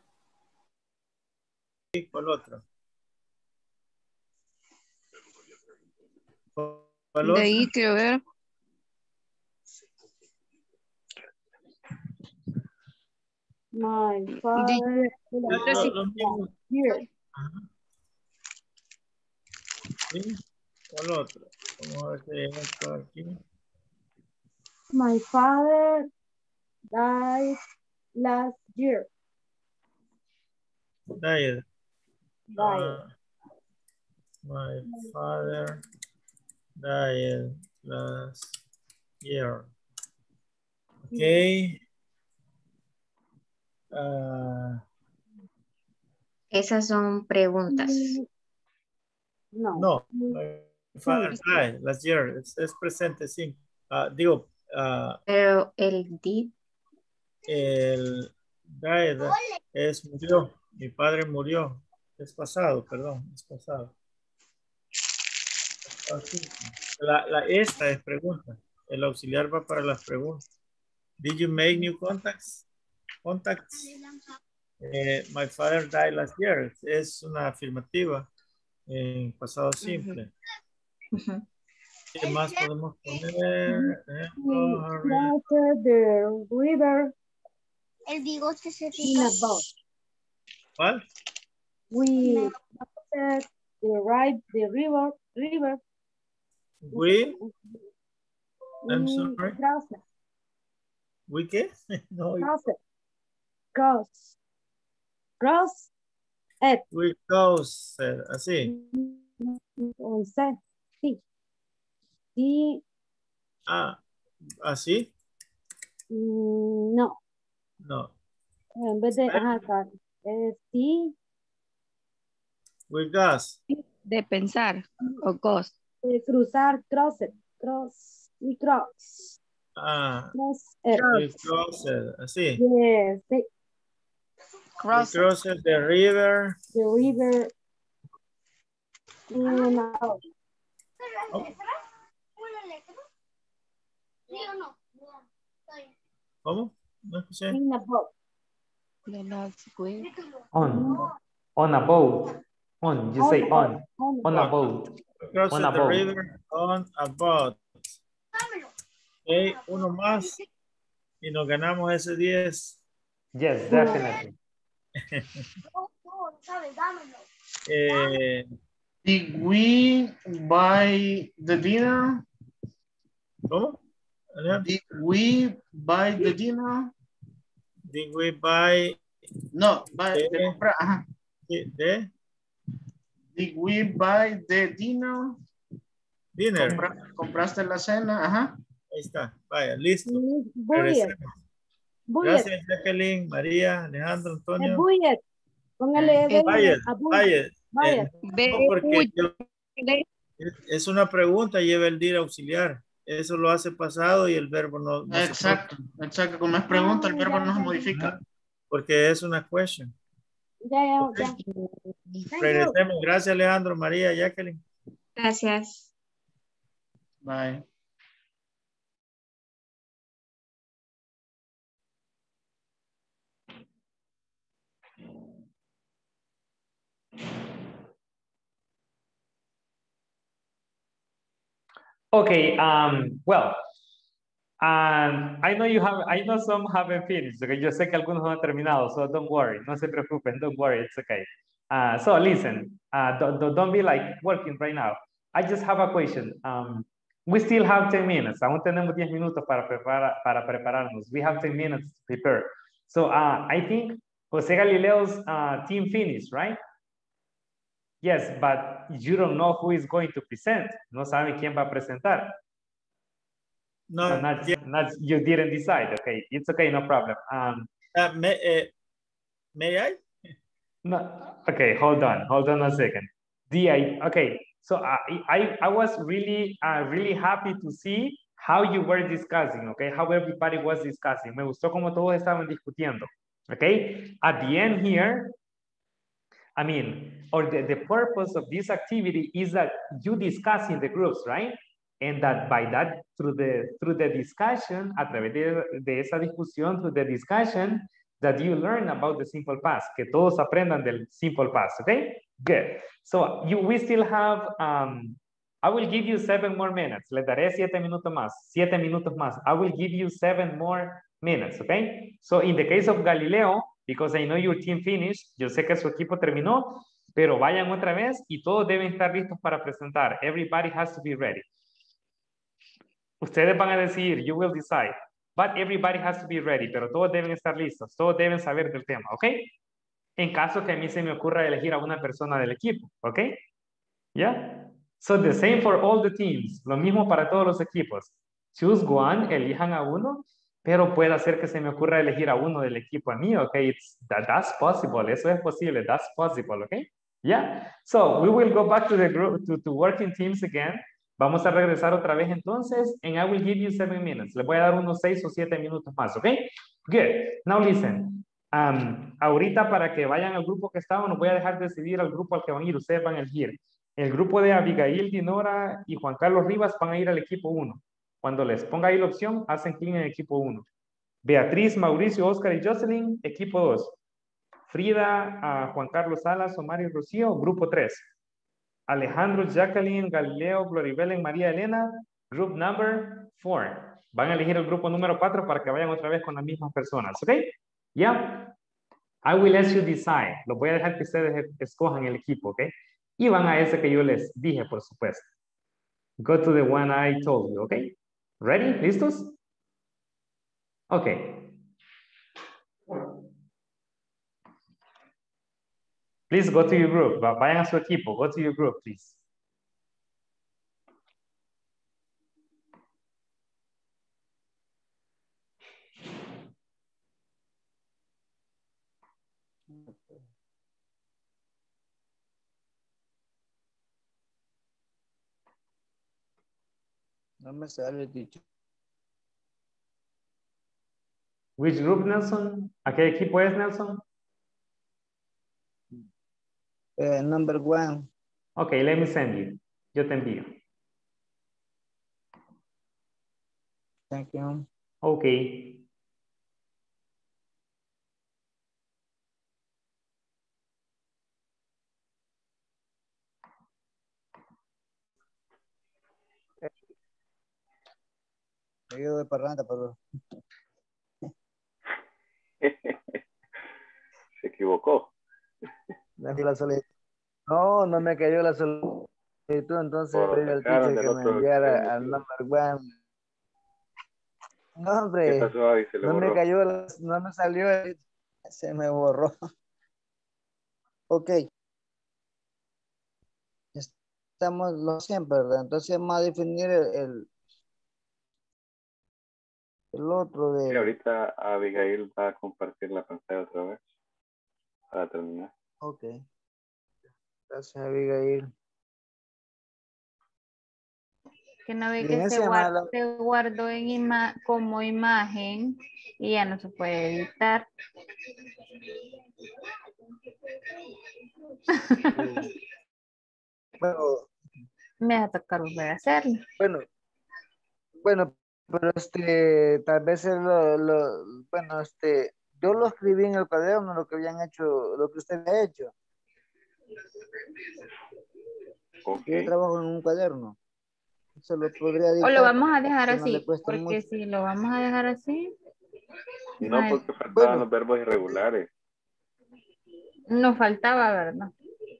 Sí, con otro. De ahí quiero ver. My father died last year. died. My father died last year. Okay. Esas son preguntas. No. No. My father died last year. Es presente, sí. Digo. Pero el did. El died es murió. Mi padre murió. Es pasado, perdón. Es pasado. Esta es pregunta. El auxiliar va para las preguntas. Did you make new contacts? My father died last year. Es una afirmativa en pasado simple. ¿Qué más podemos poner? The river. El bigote se secó. ¿Cuál? We ride the river. I'm sorry. ¿We qué? No. Cross it. We cross it. Así. Sí. Sí. Ah, ¿así? No. No. En vez de, ajá, sí. We cross. De pensar, o cross. De cruzar, cross it. Cross, we cross. Ah, crossed, así. Yes, sí. Crossed the river. The river. No. Una letra. ¿Sí o no? ¿Cómo? No escuché. In a boat. On. On a boat. On, you say on. On a boat. Crossed the river on a boat. Okay, uno más y nos ganamos ese 10. Yes, definitely. Did we buy the dinner? ¿Cómo? Did we buy the dinner? Did we buy? No, buy the compra. Ajá. ¿De? Did we buy the dinner? Dinner. ¿Compraste la cena? Ajá. Ahí está, vaya, listo. Bullet. Gracias, Jacqueline, María, Alejandro, Antonio. Bullet. Póngale bullet. No, porque yo, es una pregunta, lleva el dir auxiliar. Eso lo hace pasado y el verbo no. Exacto, exacto. Como es pregunta, el verbo no se modifica. Porque es una question. Ya. Regresemos. Gracias, Alejandro, María, Jacqueline. Gracias. Bye. Okay, well, I know some haven't finished. Okay, yo sé que algunos no han terminado, so don't worry, no se preocupen, don't worry, it's okay. So listen, don't be like working right now. I just have a question. We still have 10 minutes. Aún tenemos 10 minutos para prepararnos. We have 10 minutes to prepare. So I think Jose Galileo's team finished, right? Yes, but you don't know who is going to present. No saben quién va a presentar. No, so not you didn't decide. Okay, it's okay, no problem. May I? No. Okay, hold on a second. Okay, so I was really happy to see how you were discussing. Okay, how everybody was discussing. Me gustó como todos estaban discutiendo. Okay, at the end here. I mean, the purpose of this activity is that you discuss in the groups, right? And that by that, through the discussion, a través de esa discusión, through the discussion, that you learn about the simple past, que todos aprendan del simple past, okay? Good. So we still have, I will give you 7 more minutes. Le daré 7 minutos más. I will give you 7 more minutes, okay? So in the case of Galileo, because I know your team finished, yo sé que su equipo terminó, pero vayan otra vez y todos deben estar listos para presentar. Everybody has to be ready. Ustedes van a decidir, you will decide, but everybody has to be ready, pero todos deben estar listos, todos deben saber del tema, ¿ok? in caso que a mí se me ocurra elegir a una persona del equipo, ¿ok? Yeah? So the same for all the teams, lo mismo para todos los equipos. Choose one, elijan a uno, pero puede hacer que se me ocurra elegir a uno del equipo a mí, ¿ok? That's possible, eso es posible, that's possible, ¿ok? Yeah, so we will go back to the group, to working teams again. Vamos a regresar otra vez entonces, and I will give you 7 minutes. Les voy a dar unos 6 o 7 minutos más, ¿ok? Good, now listen. Ahorita para que vayan al grupo que estaban, los voy a dejar decidir al grupo al que van a ir. Ustedes van a elegir. El grupo de Abigail, Dinora y Juan Carlos Rivas van a ir al equipo 1. Cuando les ponga ahí la opción, hacen clic en el equipo 1. Beatriz, Mauricio, Oscar y Jocelyn, equipo 2. Frida, Juan Carlos Alas, Omar y Rocío, grupo 3. Alejandro, Jacqueline, Galileo, Gloribel y María Elena, group number 4. Van a elegir el grupo número 4 para que vayan otra vez con las mismas personas, ¿ok? Yeah. I will let you decide. Los voy a dejar que ustedes escojan el equipo, ¿ok? Y van a ese que yo les dije, por supuesto. Go to the one I told you, ¿ok? Ready? ¿Listos? Ok. Please go to your group. Vayan a su equipo. Go to your group, please. No me sale, teacher. Which group, Nelson? ¿A qué equipo es, Nelson? Number 1. Okay, let me send you. Yo te envío. Thank you. Okay. Me ayudo de parranda, perdón. Se equivocó. No, no me cayó la solicitud, entonces pedí al teacher que me enviara al number 1. No, hombre, no me cayó, no me salió, se me borró. Ok. Estamos los 100, ¿verdad? Entonces vamos a definir el otro de... Sí, ahorita Abigail va a compartir la pantalla otra vez para terminar. Ok. Gracias, Abigail. Que no ve que se guardó en como imagen y ya no se puede editar. Bueno, me va a tocar volver a hacerlo. Bueno, pero tal vez yo lo escribí en el cuaderno, lo que habían hecho, lo que usted ha hecho. Okay. Yo trabajo en un cuaderno. Se lo podría decir. O lo vamos a dejar así, porque mucho. Si lo vamos a dejar así. No, porque faltaban los verbos irregulares. Nos faltaba, ¿verdad?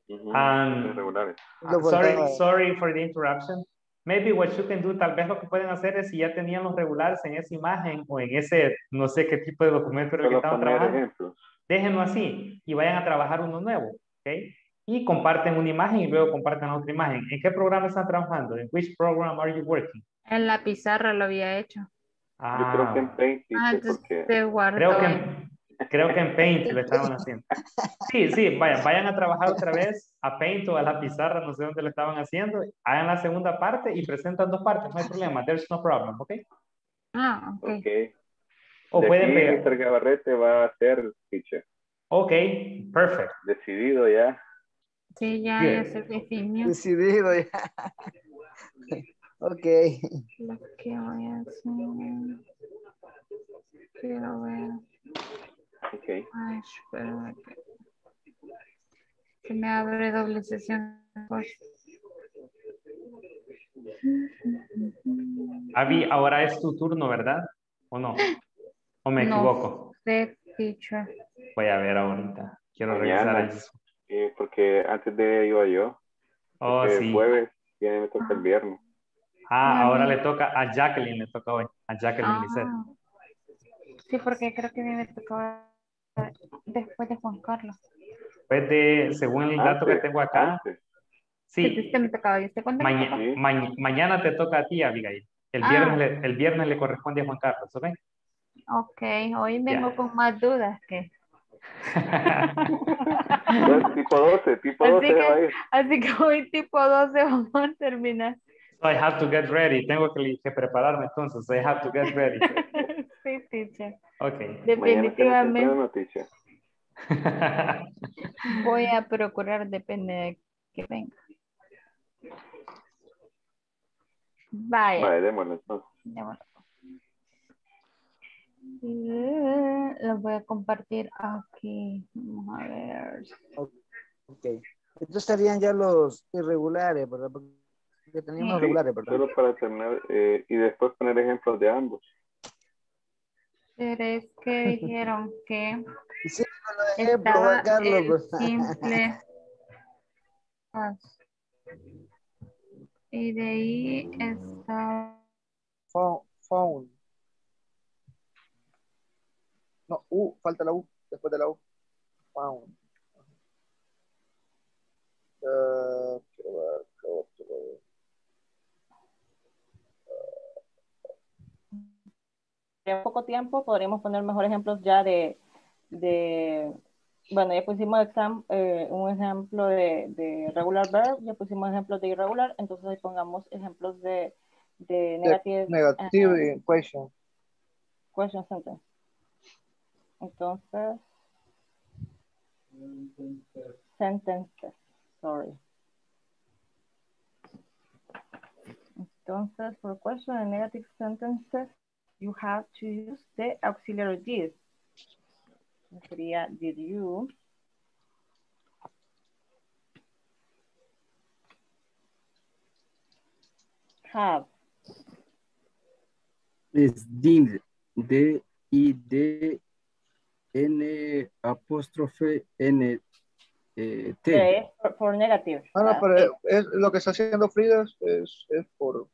Irregulares. Sorry for the interruption. Maybe what you can do, tal vez lo que pueden hacer es si ya tenían los regulares en esa imagen o en ese, no sé qué tipo de documento era el que estaban trabajando, déjenlo así y vayan a trabajar uno nuevo, ¿ok? Y comparten una imagen y luego comparten otra imagen. ¿En qué programa están trabajando? ¿En which program are you working? En la pizarra lo había hecho. Yo creo que en Paint. Creo que en Paint lo estaban haciendo. Sí, vayan a trabajar otra vez a Paint o a la pizarra, no sé dónde lo estaban haciendo. Hagan la segunda parte y presentan 2 partes, no hay problema. There's no problem, ¿ok? Ok. O pueden pegar. Mr. Gabarrete va a hacer teacher. Ok, perfecto. Decidido ya. Sí, ya se definió. Decidido ya. Ok. Lo que voy a hacer. Quiero ver. Ok. Ay, espera. Que me abre doble sesión. Abby, ahora es tu turno, ¿verdad? ¿O no? ¿O me equivoco? No, teacher. Voy a ver ahorita. Quiero regresar a eso. Porque antes de iba yo. Oh, sí. El jueves y a mí me toca el viernes. Ahora le toca a Jacqueline, le toca hoy. A Jacqueline Lissette. Sí, porque creo que me tocaba después de Juan Carlos. Después de, según el dato que tengo acá, sí, mañana te toca a ti, Abigail. El viernes le corresponde a Juan Carlos, ¿ok? Ok, hoy vengo con más dudas que... tipo 12 así, así que hoy tipo 12 vamos a terminar. So I have to get ready. Tengo que prepararme entonces. I have to get ready. Sí, teacher. Okay. Definitivamente. Voy a procurar, depende de que venga. Vaya. Vale, démoslo entonces. Démoslo. Los voy a compartir aquí. Vamos a ver. Ok. Estos serían ya los irregulares, ¿verdad? Que teníamos regulares, ¿verdad? Solo para terminar y después poner ejemplos de ambos. Pero es que dijeron que. Sí, con los ejemplos, Juan Carlos. Simple. Y de ahí está. Phone. No, falta la U, después de la U. Found. En poco tiempo podremos poner mejor ejemplos ya de bueno, ya pusimos un ejemplo de regular verb, ya pusimos ejemplos de irregular, entonces ahí pongamos ejemplos de negative. Negative question. Question sentence. Entonces, sentences, sorry. Entonces, for question and negative sentences, you have to use the auxiliary did. Sería, did you? Have. Is did, D-I-D-N apóstrofe N T. For negative. No, pero es lo que está haciendo Frida es por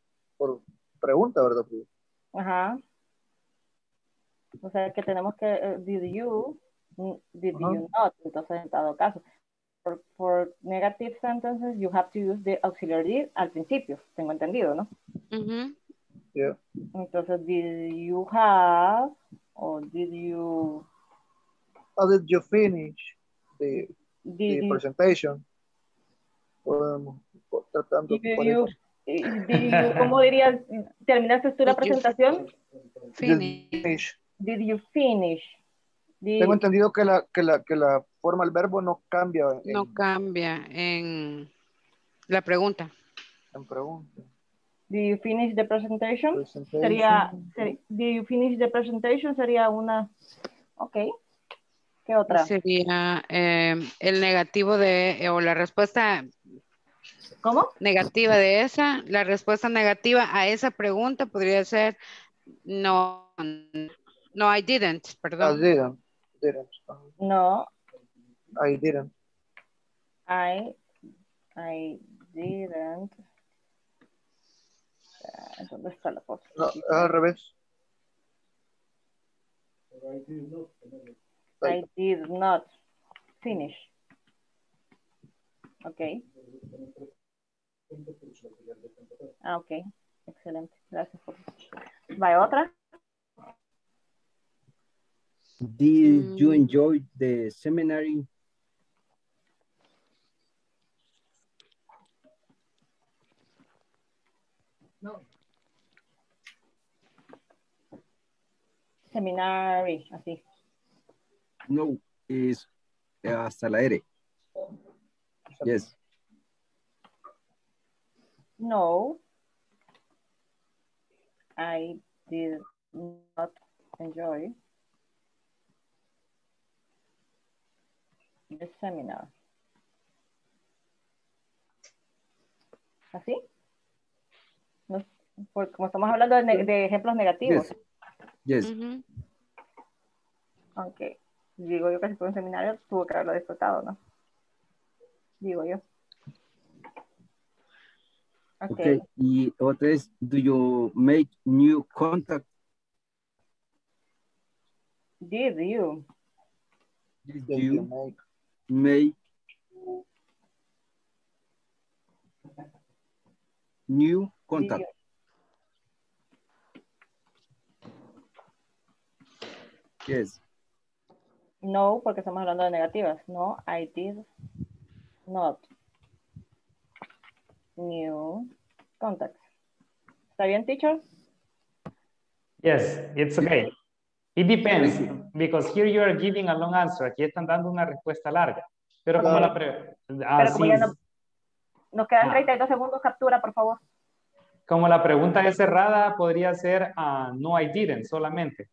pregunta, ¿verdad, Frida? Ajá. O sea, que tenemos que, did you not, entonces en todo caso. For negative sentences, you have to use the auxiliary did al principio, tengo entendido, ¿no? Yeah. Entonces, did you have, o did you... How did you finish the presentation? ¿Cómo dirías? ¿Terminaste tú la presentación? Finish. Did you finish? Tengo entendido que la forma del verbo no cambia. No cambia en la pregunta. En pregunta. Did you finish the presentation? Did you finish the presentation? Sería una... Ok. ¿Qué otra? Sería el negativo de... o la respuesta... ¿Cómo? Negativa de esa. La respuesta negativa a esa pregunta podría ser... No... No, I didn't, perdón. I didn't. No. I didn't. ¿Dónde está la cosa? No, al revés. I did not finish. Ok. Ah, ok. Excelente. Gracias por... ¿Va otra? Did you enjoy the seminary? No. Seminary, así. No, es hasta la R. Yes. No. I did not enjoy the seminar. ¿Así? No, porque como estamos hablando de ejemplos negativos. Yes. Aunque digo yo que si fue un seminario tuvo que haberlo disfrutado, ¿no? Digo yo. Okay. Y otra es, do you make new contact? Did you make new contact. Yes. No, porque estamos hablando de negativas. No, I did not. New contact. ¿Está bien, teacher? Yes, it's okay. It depends, because here you are giving a long answer. Aquí están dando una respuesta larga. Pero como la pregunta... Nos quedan 32 segundos, captura, por favor. Como la pregunta es cerrada, podría ser no, I didn't, solamente.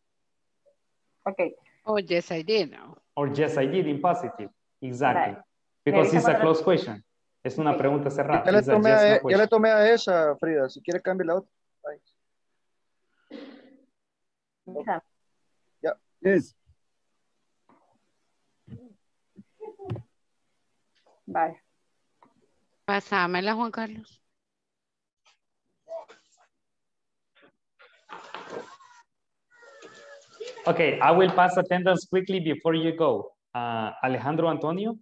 Okay. Or yes, I did. No. Or yes, I did, in positive. Exactly. Right. Because it's a closed question. Es una pregunta cerrada. Ya le tomé a esa, Frida. Si quiere, cambie la otra. Right. Yeah. Yes. Bye. Pásamela, Juan Carlos. Okay, I will pass attendance quickly before you go. Alejandro Antonio.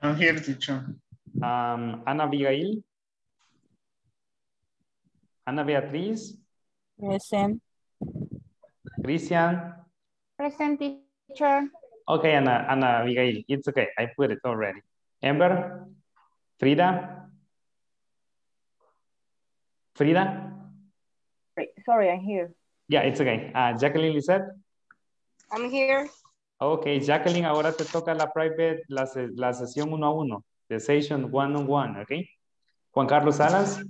I'm here, teacher. Ana Abigail. Ana Beatriz. Present. Christian. Present, teacher. Okay, Ana Abigail. It's okay. I put it already. Amber. Frida. Frida. Sorry, I'm here. Yeah, it's okay. Jacqueline Lissette. I'm here. Okay, Jacqueline, ahora te toca la private, la sesión 1-1, the session 1-on-1, okay? Juan Carlos Alas.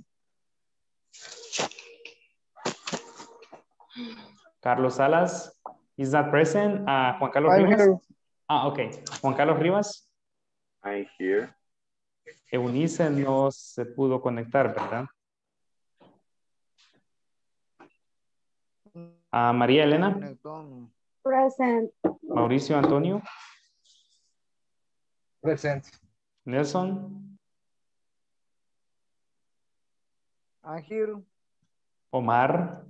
Carlos Alas is not present. Juan Carlos Rivas. Here. Okay. Juan Carlos Rivas. I'm here. Eunice no se pudo conectar, ¿verdad? María Elena. Present. Mauricio Antonio. Present. Nelson. I'm here. Omar.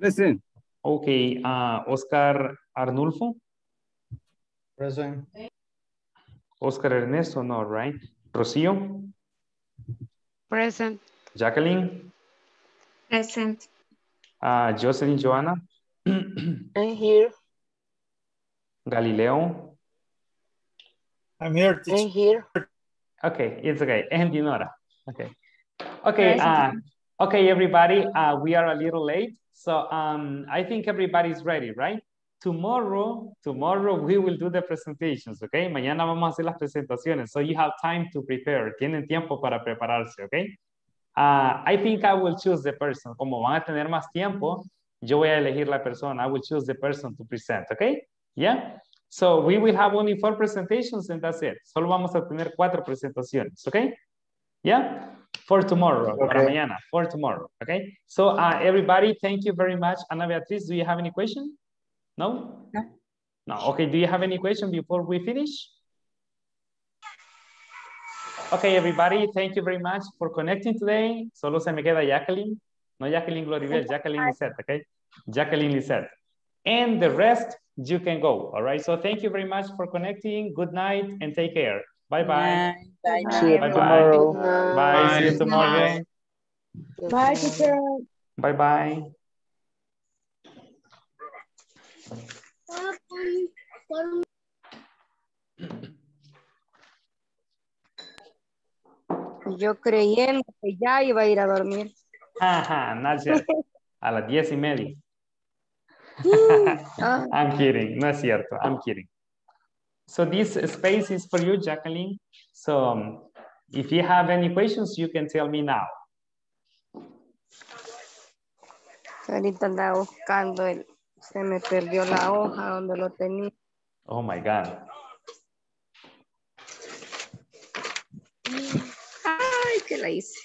Present. Okay. Oscar Arnulfo. Present. Oscar Ernesto, no, right? Rocío. Present. Jacqueline. Present. Jocelyn Joanna. I'm here. Galileo. I'm here. I'm here. Okay, it's okay. And Dinora. Okay. Okay. Okay, everybody. We are a little late, so I think everybody's ready, right? Tomorrow we will do the presentations, okay? Mañana vamos a hacer las presentaciones, so you have time to prepare. Tienen tiempo para prepararse, okay? I think I will choose the person. Como van a tener más tiempo, yo voy a elegir la persona. I will choose the person to present, okay? Yeah? So we will have only 4 presentations and that's it. Solo vamos a tener 4 presentaciones, okay? Yeah? For tomorrow, okay. Para mañana, for tomorrow, okay? So everybody, thank you very much. Ana Beatriz, do you have any question? No? No. No, okay. Do you have any question before we finish? Okay, everybody, thank you very much for connecting today. Solo se me queda Jacqueline. No Jacqueline Gloribel, Jacqueline Lissette, okay? Jacqueline Lissette. And the rest, you can go, all right? So thank you very much for connecting. Good night and take care. Bye-bye. Bye-bye. Bye. See you tomorrow. Bye, teacher. Bye-bye. Yo creyendo que ya iba a ir a dormir. Ajá, no es cierto. A las 10:30. I'm kidding. No es cierto. I'm kidding. So this space is for you, Jacqueline. So if you have any questions, you can tell me now. Ahorita andaba buscando el... Se me perdió la hoja donde lo tenía. Oh my God. Ay, que la hice.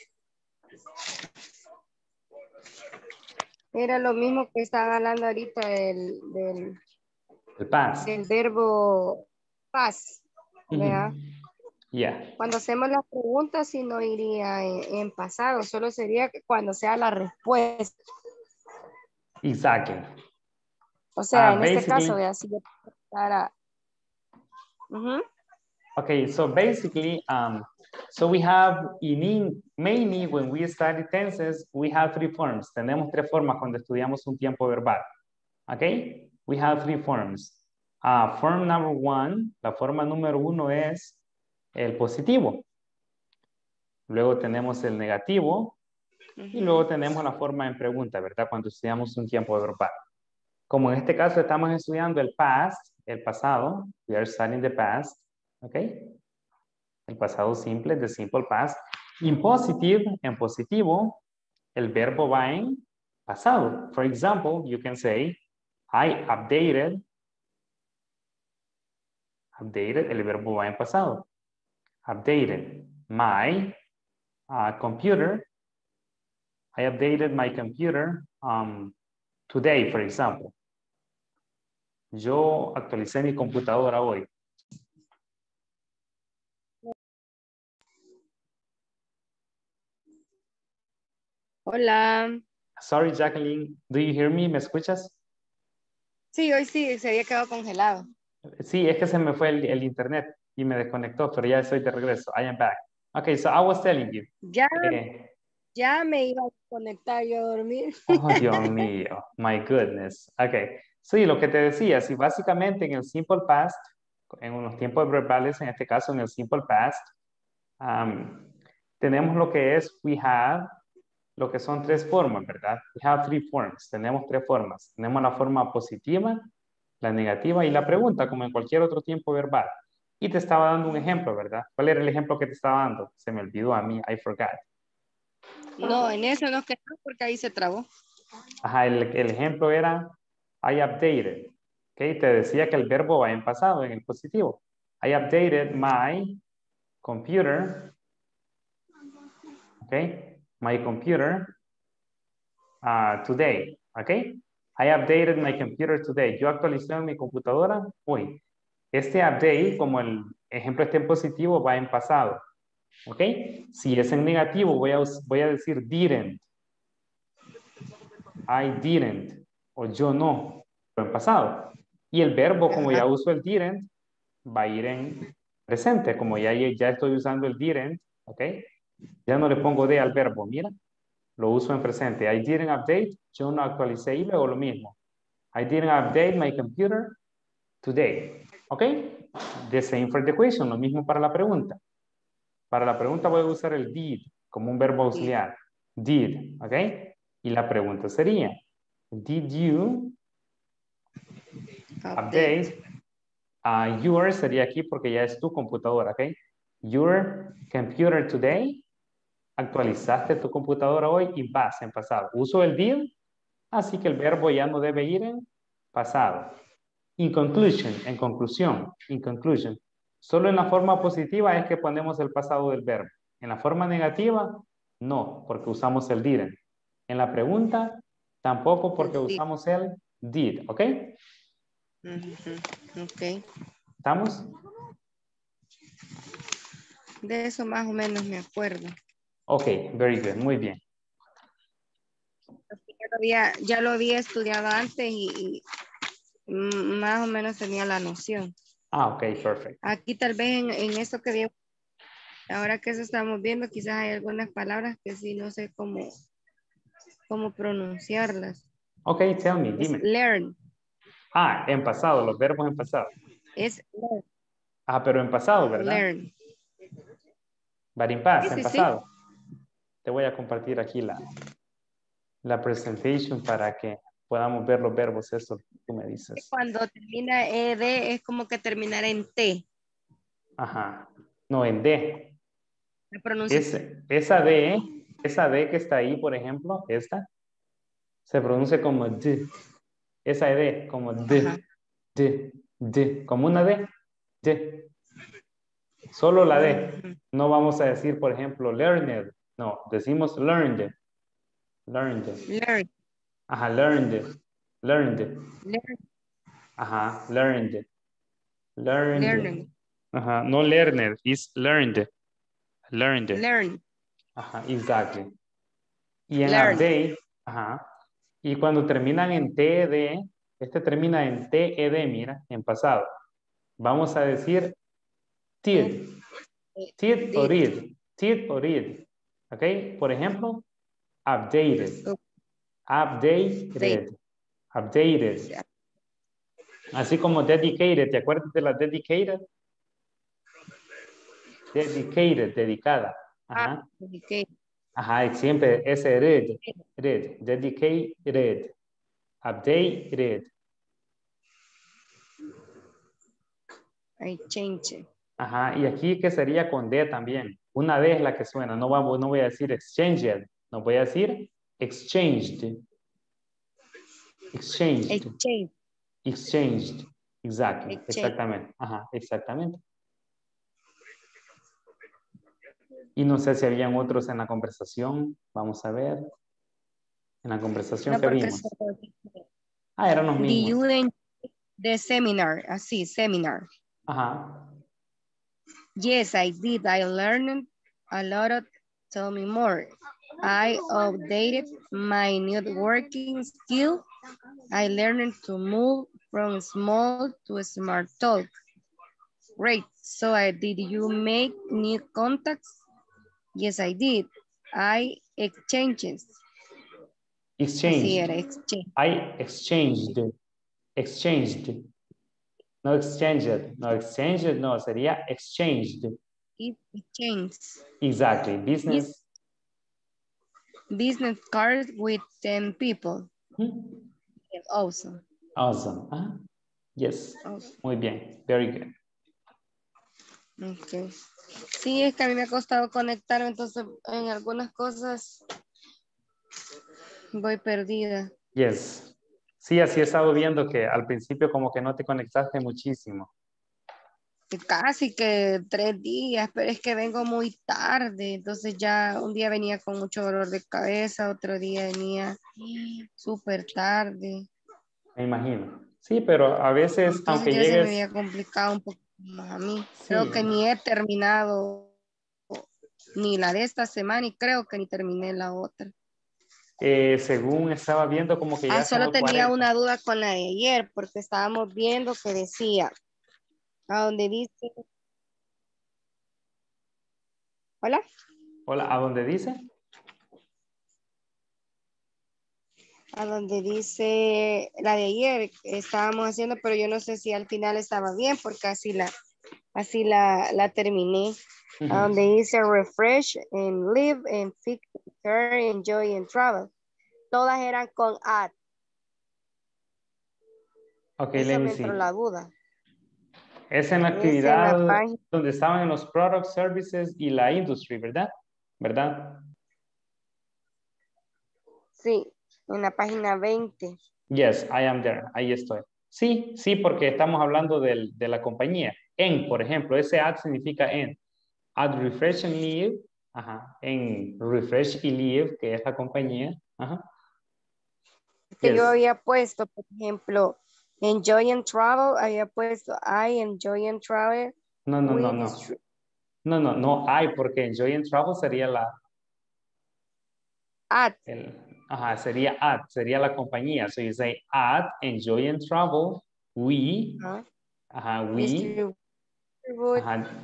Era lo mismo que estaban hablando ahorita del past. Del verbo past. ¿Verdad? Yeah. Cuando hacemos las preguntas, si no iría en pasado, solo sería cuando sea la respuesta. Exacto. O sea, en este caso, vea, si yo preguntara. Okay, so basically, so we have, mainly when we study tenses, we have three forms. Tenemos tres formas cuando estudiamos un tiempo verbal. Okay, we have three forms. Form number one, la forma número uno es el positivo. Luego tenemos el negativo. Y luego tenemos la forma en pregunta, ¿verdad? Cuando estudiamos un tiempo verbal. Como en este caso estamos estudiando el past, el pasado. We are studying the past. Okay. El pasado simple, the simple past. In positive, en positivo, el verbo va en pasado. For example, you can say, I updated. Updated, el verbo va en pasado. Updated my computer. I updated my computer today, for example. Yo actualicé mi computadora hoy. Hola. Sorry, Jacqueline. Do you hear me? ¿Me escuchas? Sí, hoy sí. Se había quedado congelado. Sí, es que se me fue el internet y me desconectó, pero ya estoy de regreso. I am back. Okay, so I was telling you. Ya, ya me iba a conectar yo a dormir. Oh, Dios mío. My goodness. Okay. Sí, lo que te decía. Sí, básicamente en el simple past, en unos tiempos verbales, en este caso en el simple past, tenemos lo que es we have, lo que son tres formas, ¿verdad? We have three forms. Tenemos tres formas. Tenemos la forma positiva, la negativa y la pregunta, como en cualquier otro tiempo verbal. Y te estaba dando un ejemplo, ¿verdad? ¿Cuál era el ejemplo que te estaba dando? Se me olvidó a mí. I forgot. No, en eso no quedó porque ahí se trabó. Ajá, el ejemplo era I updated. Okay, te decía que el verbo va en pasado, en el positivo. I updated my computer. Okay. My computer today, okay? I updated my computer today. Yo actualicé mi computadora hoy. Este update, como el ejemplo está en positivo, va en pasado, okay? Si es en negativo, voy a decir didn't. I didn't, o yo no, pero en pasado. Y el verbo, como ya uso el didn't, va a ir en presente, como ya estoy usando el didn't, okay? Ya no le pongo de al verbo, mira. Lo uso en presente. I didn't update. Yo no actualicé y luego lo mismo. I didn't update my computer today. ¿Ok? The same for the question. Lo mismo para la pregunta. Para la pregunta voy a usar el did como un verbo auxiliar. Did. ¿Ok? Y la pregunta sería. Did you update your sería aquí porque ya es tu computadora. ¿Ok? Your computer today. Actualizaste tu computadora hoy y vas en pasado. Uso el did, así que el verbo ya no debe ir en pasado. In conclusion, en conclusión, in conclusion. Solo en la forma positiva es que ponemos el pasado del verbo. En la forma negativa, no, porque usamos el didn't. En la pregunta, tampoco porque usamos el did, ¿ok? Ok. ¿Estamos? De eso más o menos me acuerdo. Ok, very good, muy bien. Ya lo había estudiado antes y más o menos tenía la noción. Ah, ok, perfecto. Aquí tal vez en esto que vimos, ahora que eso estamos viendo, quizás hay algunas palabras que sí no sé cómo pronunciarlas. Ok, tell me, dime. Learn. Ah, en pasado, los verbos en pasado. Es learn. Ah, pero en pasado, ¿verdad? Learn. But in past, sí, en pasado. Sí. Te voy a compartir aquí la presentation para que podamos ver los verbos, eso tú me dices. Cuando termina ED es como que terminar en T. Ajá, no, en D. La pronunciación. Esa D que está ahí, por ejemplo, esta, se pronuncia como D. Esa ED, como D, ajá. D, D, como una D, D. Solo la D. No vamos a decir, por ejemplo, learned. No, decimos learned. Learned. Learned. Ajá, learned. Learned. Learned. Ajá, learned. Learned. Learned. Ajá, no learned, it's learned. Learned. Learned. Ajá, exactly. Y en learned. Update, ajá. Y cuando terminan en TED, este termina en TED, mira, en pasado. Vamos a decir Did. Did or did. Did or did. Okay, por ejemplo, updated. Updated. Updated. Así como dedicated, ¿te acuerdas de la dedicated? Dedicated, dedicada. Ajá. Ajá, siempre ese red, red, dedicated, updated. I change. Ajá, y aquí que sería con D también. Una D es la que suena. No voy a decir exchanged, no voy a decir exchanged. Exchanged. Exchange. Exchanged. Exactly. Exchange. Exactamente. Ajá, exactamente. Y no sé si habían otros en la conversación. Vamos a ver. En la conversación no, que vimos. Ah, eran los mismos. The seminar, así, seminar. Ajá. Yes, I did. I learned a lot. Tell me more. I updated my networking skill. I learned to move from small to smart talk. Great. So did you make new contacts? Yes, I did. I exchanged. Exchanged. I exchanged. Exchanged. No exchanged. No exchanged. No, sería exchanged. It changed. Exactly. Business. Business card with 10 people. Hmm? Yes, awesome. Awesome. Huh? Yes. Awesome. Muy bien. Very good. Okay. Sí, es que a mí me ha costado conectarme, entonces en algunas cosas voy perdida. Yes. Sí, así he estado viendo que al principio como que no te conectaste muchísimo. Casi que 3 días, pero es que vengo muy tarde, entonces ya un día venía con mucho dolor de cabeza, otro día venía súper tarde. Me imagino. Sí, pero a veces entonces, aunque llegues... Se me había complicado un poco más a mí. Sí. Creo que ni he terminado ni la de esta semana y creo que ni terminé la otra. Según estaba viendo como que ya solo tenía 40. Una duda con la de ayer porque estábamos viendo que decía a donde dice hola a donde dice la de ayer estábamos haciendo, pero yo no sé si al final estaba bien porque así la terminé. Donde dice refresh and live and fix, enjoy and travel. Todas eran con at. Ok, let me see. La duda. Es en la actividad en la donde estaban en los products, services y la industry, ¿verdad? ¿Verdad? Sí, en la página 20. Yes, I am there. Ahí estoy. Sí, sí, porque estamos hablando de la compañía. En, por ejemplo, ese at significa en. At refresh and live, ajá, en refresh y live, que es la compañía, ajá. Que yes. Yo había puesto, por ejemplo, enjoy and travel, había puesto I enjoy and travel. No, I, porque enjoy and travel sería la... At. Ajá, sería at, sería la compañía. So you say at, enjoy and travel, we, ajá, we.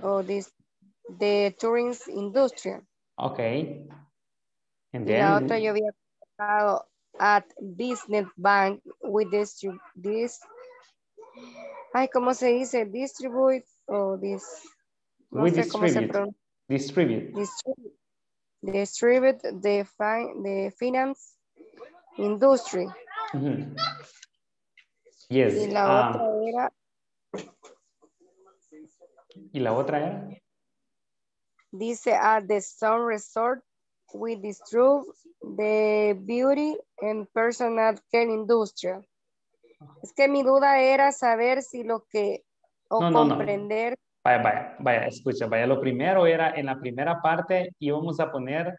O this... The tourist industry. Okay. And then la otra yo había colocado at business bank with this. Ay, ¿cómo se dice? Distribute o this. No sé cómo se pronuncia. Distribute the finance industry. Mm-hmm. Yes. Y la otra era. Dice at the Sun Resort, we distribute the beauty and personal care industry. Es que mi duda era saber si lo que, o comprender. Vaya, escucha, lo primero era, en la primera parte íbamos a poner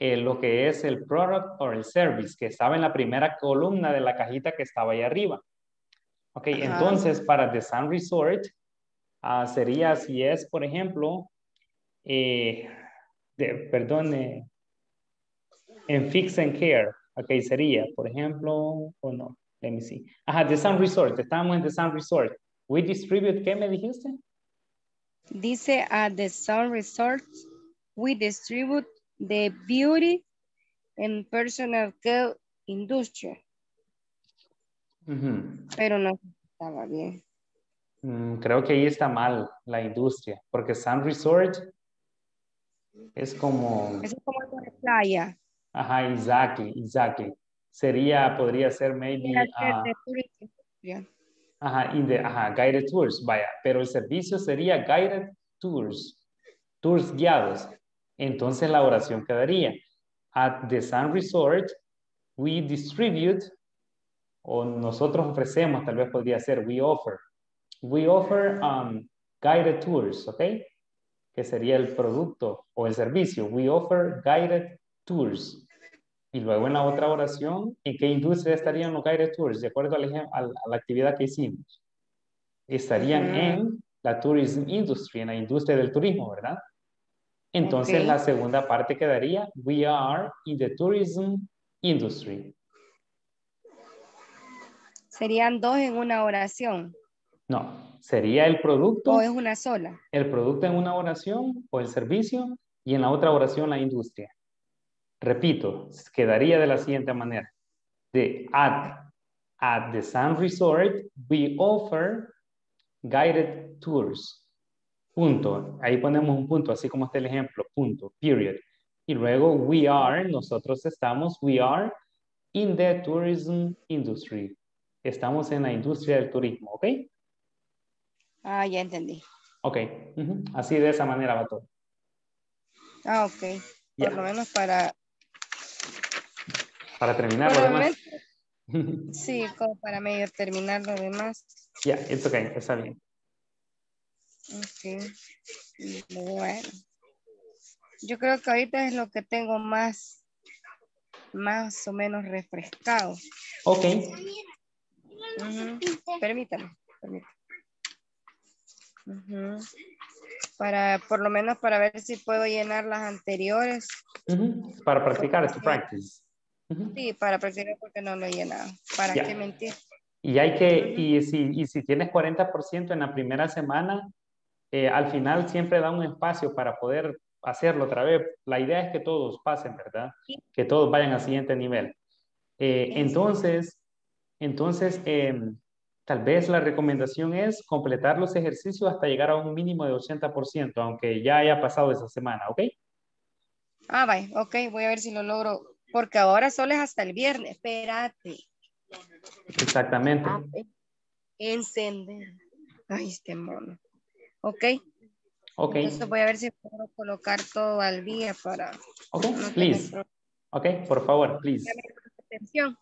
lo que es el product o el service, que estaba en la primera columna de la cajita que estaba ahí arriba. Ok, entonces para The Sun Resort sería, si es, por ejemplo, en fix and care, ok, sería, por ejemplo, let me see. Ajá, The Sun Resort, estamos en The Sun Resort. We distribute, ¿qué me dijiste? Dice, at the Sun Resort, we distribute the beauty and personal care industry. Pero no estaba bien. Creo que ahí está mal la industria, porque Sun Resort es como... Es como la playa. Ajá, exactly. Sería, podría ser maybe... Ajá, guided tours, vaya. Pero el servicio sería guided tours, tours guiados. Entonces la oración quedaría, at the Sun Resort, we distribute, o nosotros ofrecemos, tal vez podría ser, we offer guided tours, ¿ok? Que sería el producto o el servicio, we offer guided tours. Y luego en la otra oración, ¿en qué industria estarían los guided tours? De acuerdo a la actividad que hicimos. Estarían en la tourism industry, en la industria del turismo, ¿verdad? Entonces la segunda parte quedaría, we are in the tourism industry. ¿Serían dos en una oración? No, sería el producto. ¿O es una sola? El producto en una oración o el servicio y en la otra oración la industria. Repito, quedaría de la siguiente manera. At the Sun Resort, we offer guided tours. Punto. Ahí ponemos un punto, así como está el ejemplo. Punto, period. Y luego, we are, nosotros estamos, we are in the tourism industry. Estamos en la industria del turismo, ¿ok? Ah, ya entendí. Ok. Así de esa manera va todo. Ah, ok. Yeah. Por lo menos para terminar lo demás. Sí, como para medio terminar lo demás. Ya, yeah, it's okay, está bien. Ok. Bueno. Yo creo que ahorita es lo que tengo más o menos refrescado. Ok. Permítame. Para, por lo menos para ver si puedo llenar las anteriores. Para practicar, to practice. Sí, para practicar porque no lo he llenado. ¿Para qué mentir? Y hay que, y si tienes 40% en la primera semana, al final siempre da un espacio para poder hacerlo otra vez. La idea es que todos pasen, ¿verdad? Sí. Que todos vayan al siguiente nivel. Entonces, tal vez la recomendación es completar los ejercicios hasta llegar a un mínimo de 80%, aunque ya haya pasado esa semana, ¿ok? Ah, vale, ok, voy a ver si lo logro, porque ahora solo es hasta el viernes, espérate. Exactamente. Encender. Ay, este mono. Ok. Entonces voy a ver si puedo colocar todo al día para... Ok, no please. Ok, por favor, please. Atención.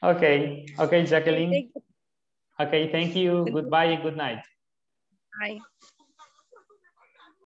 Okay, Jacqueline. Okay, thank you. Goodbye and good night. Bye.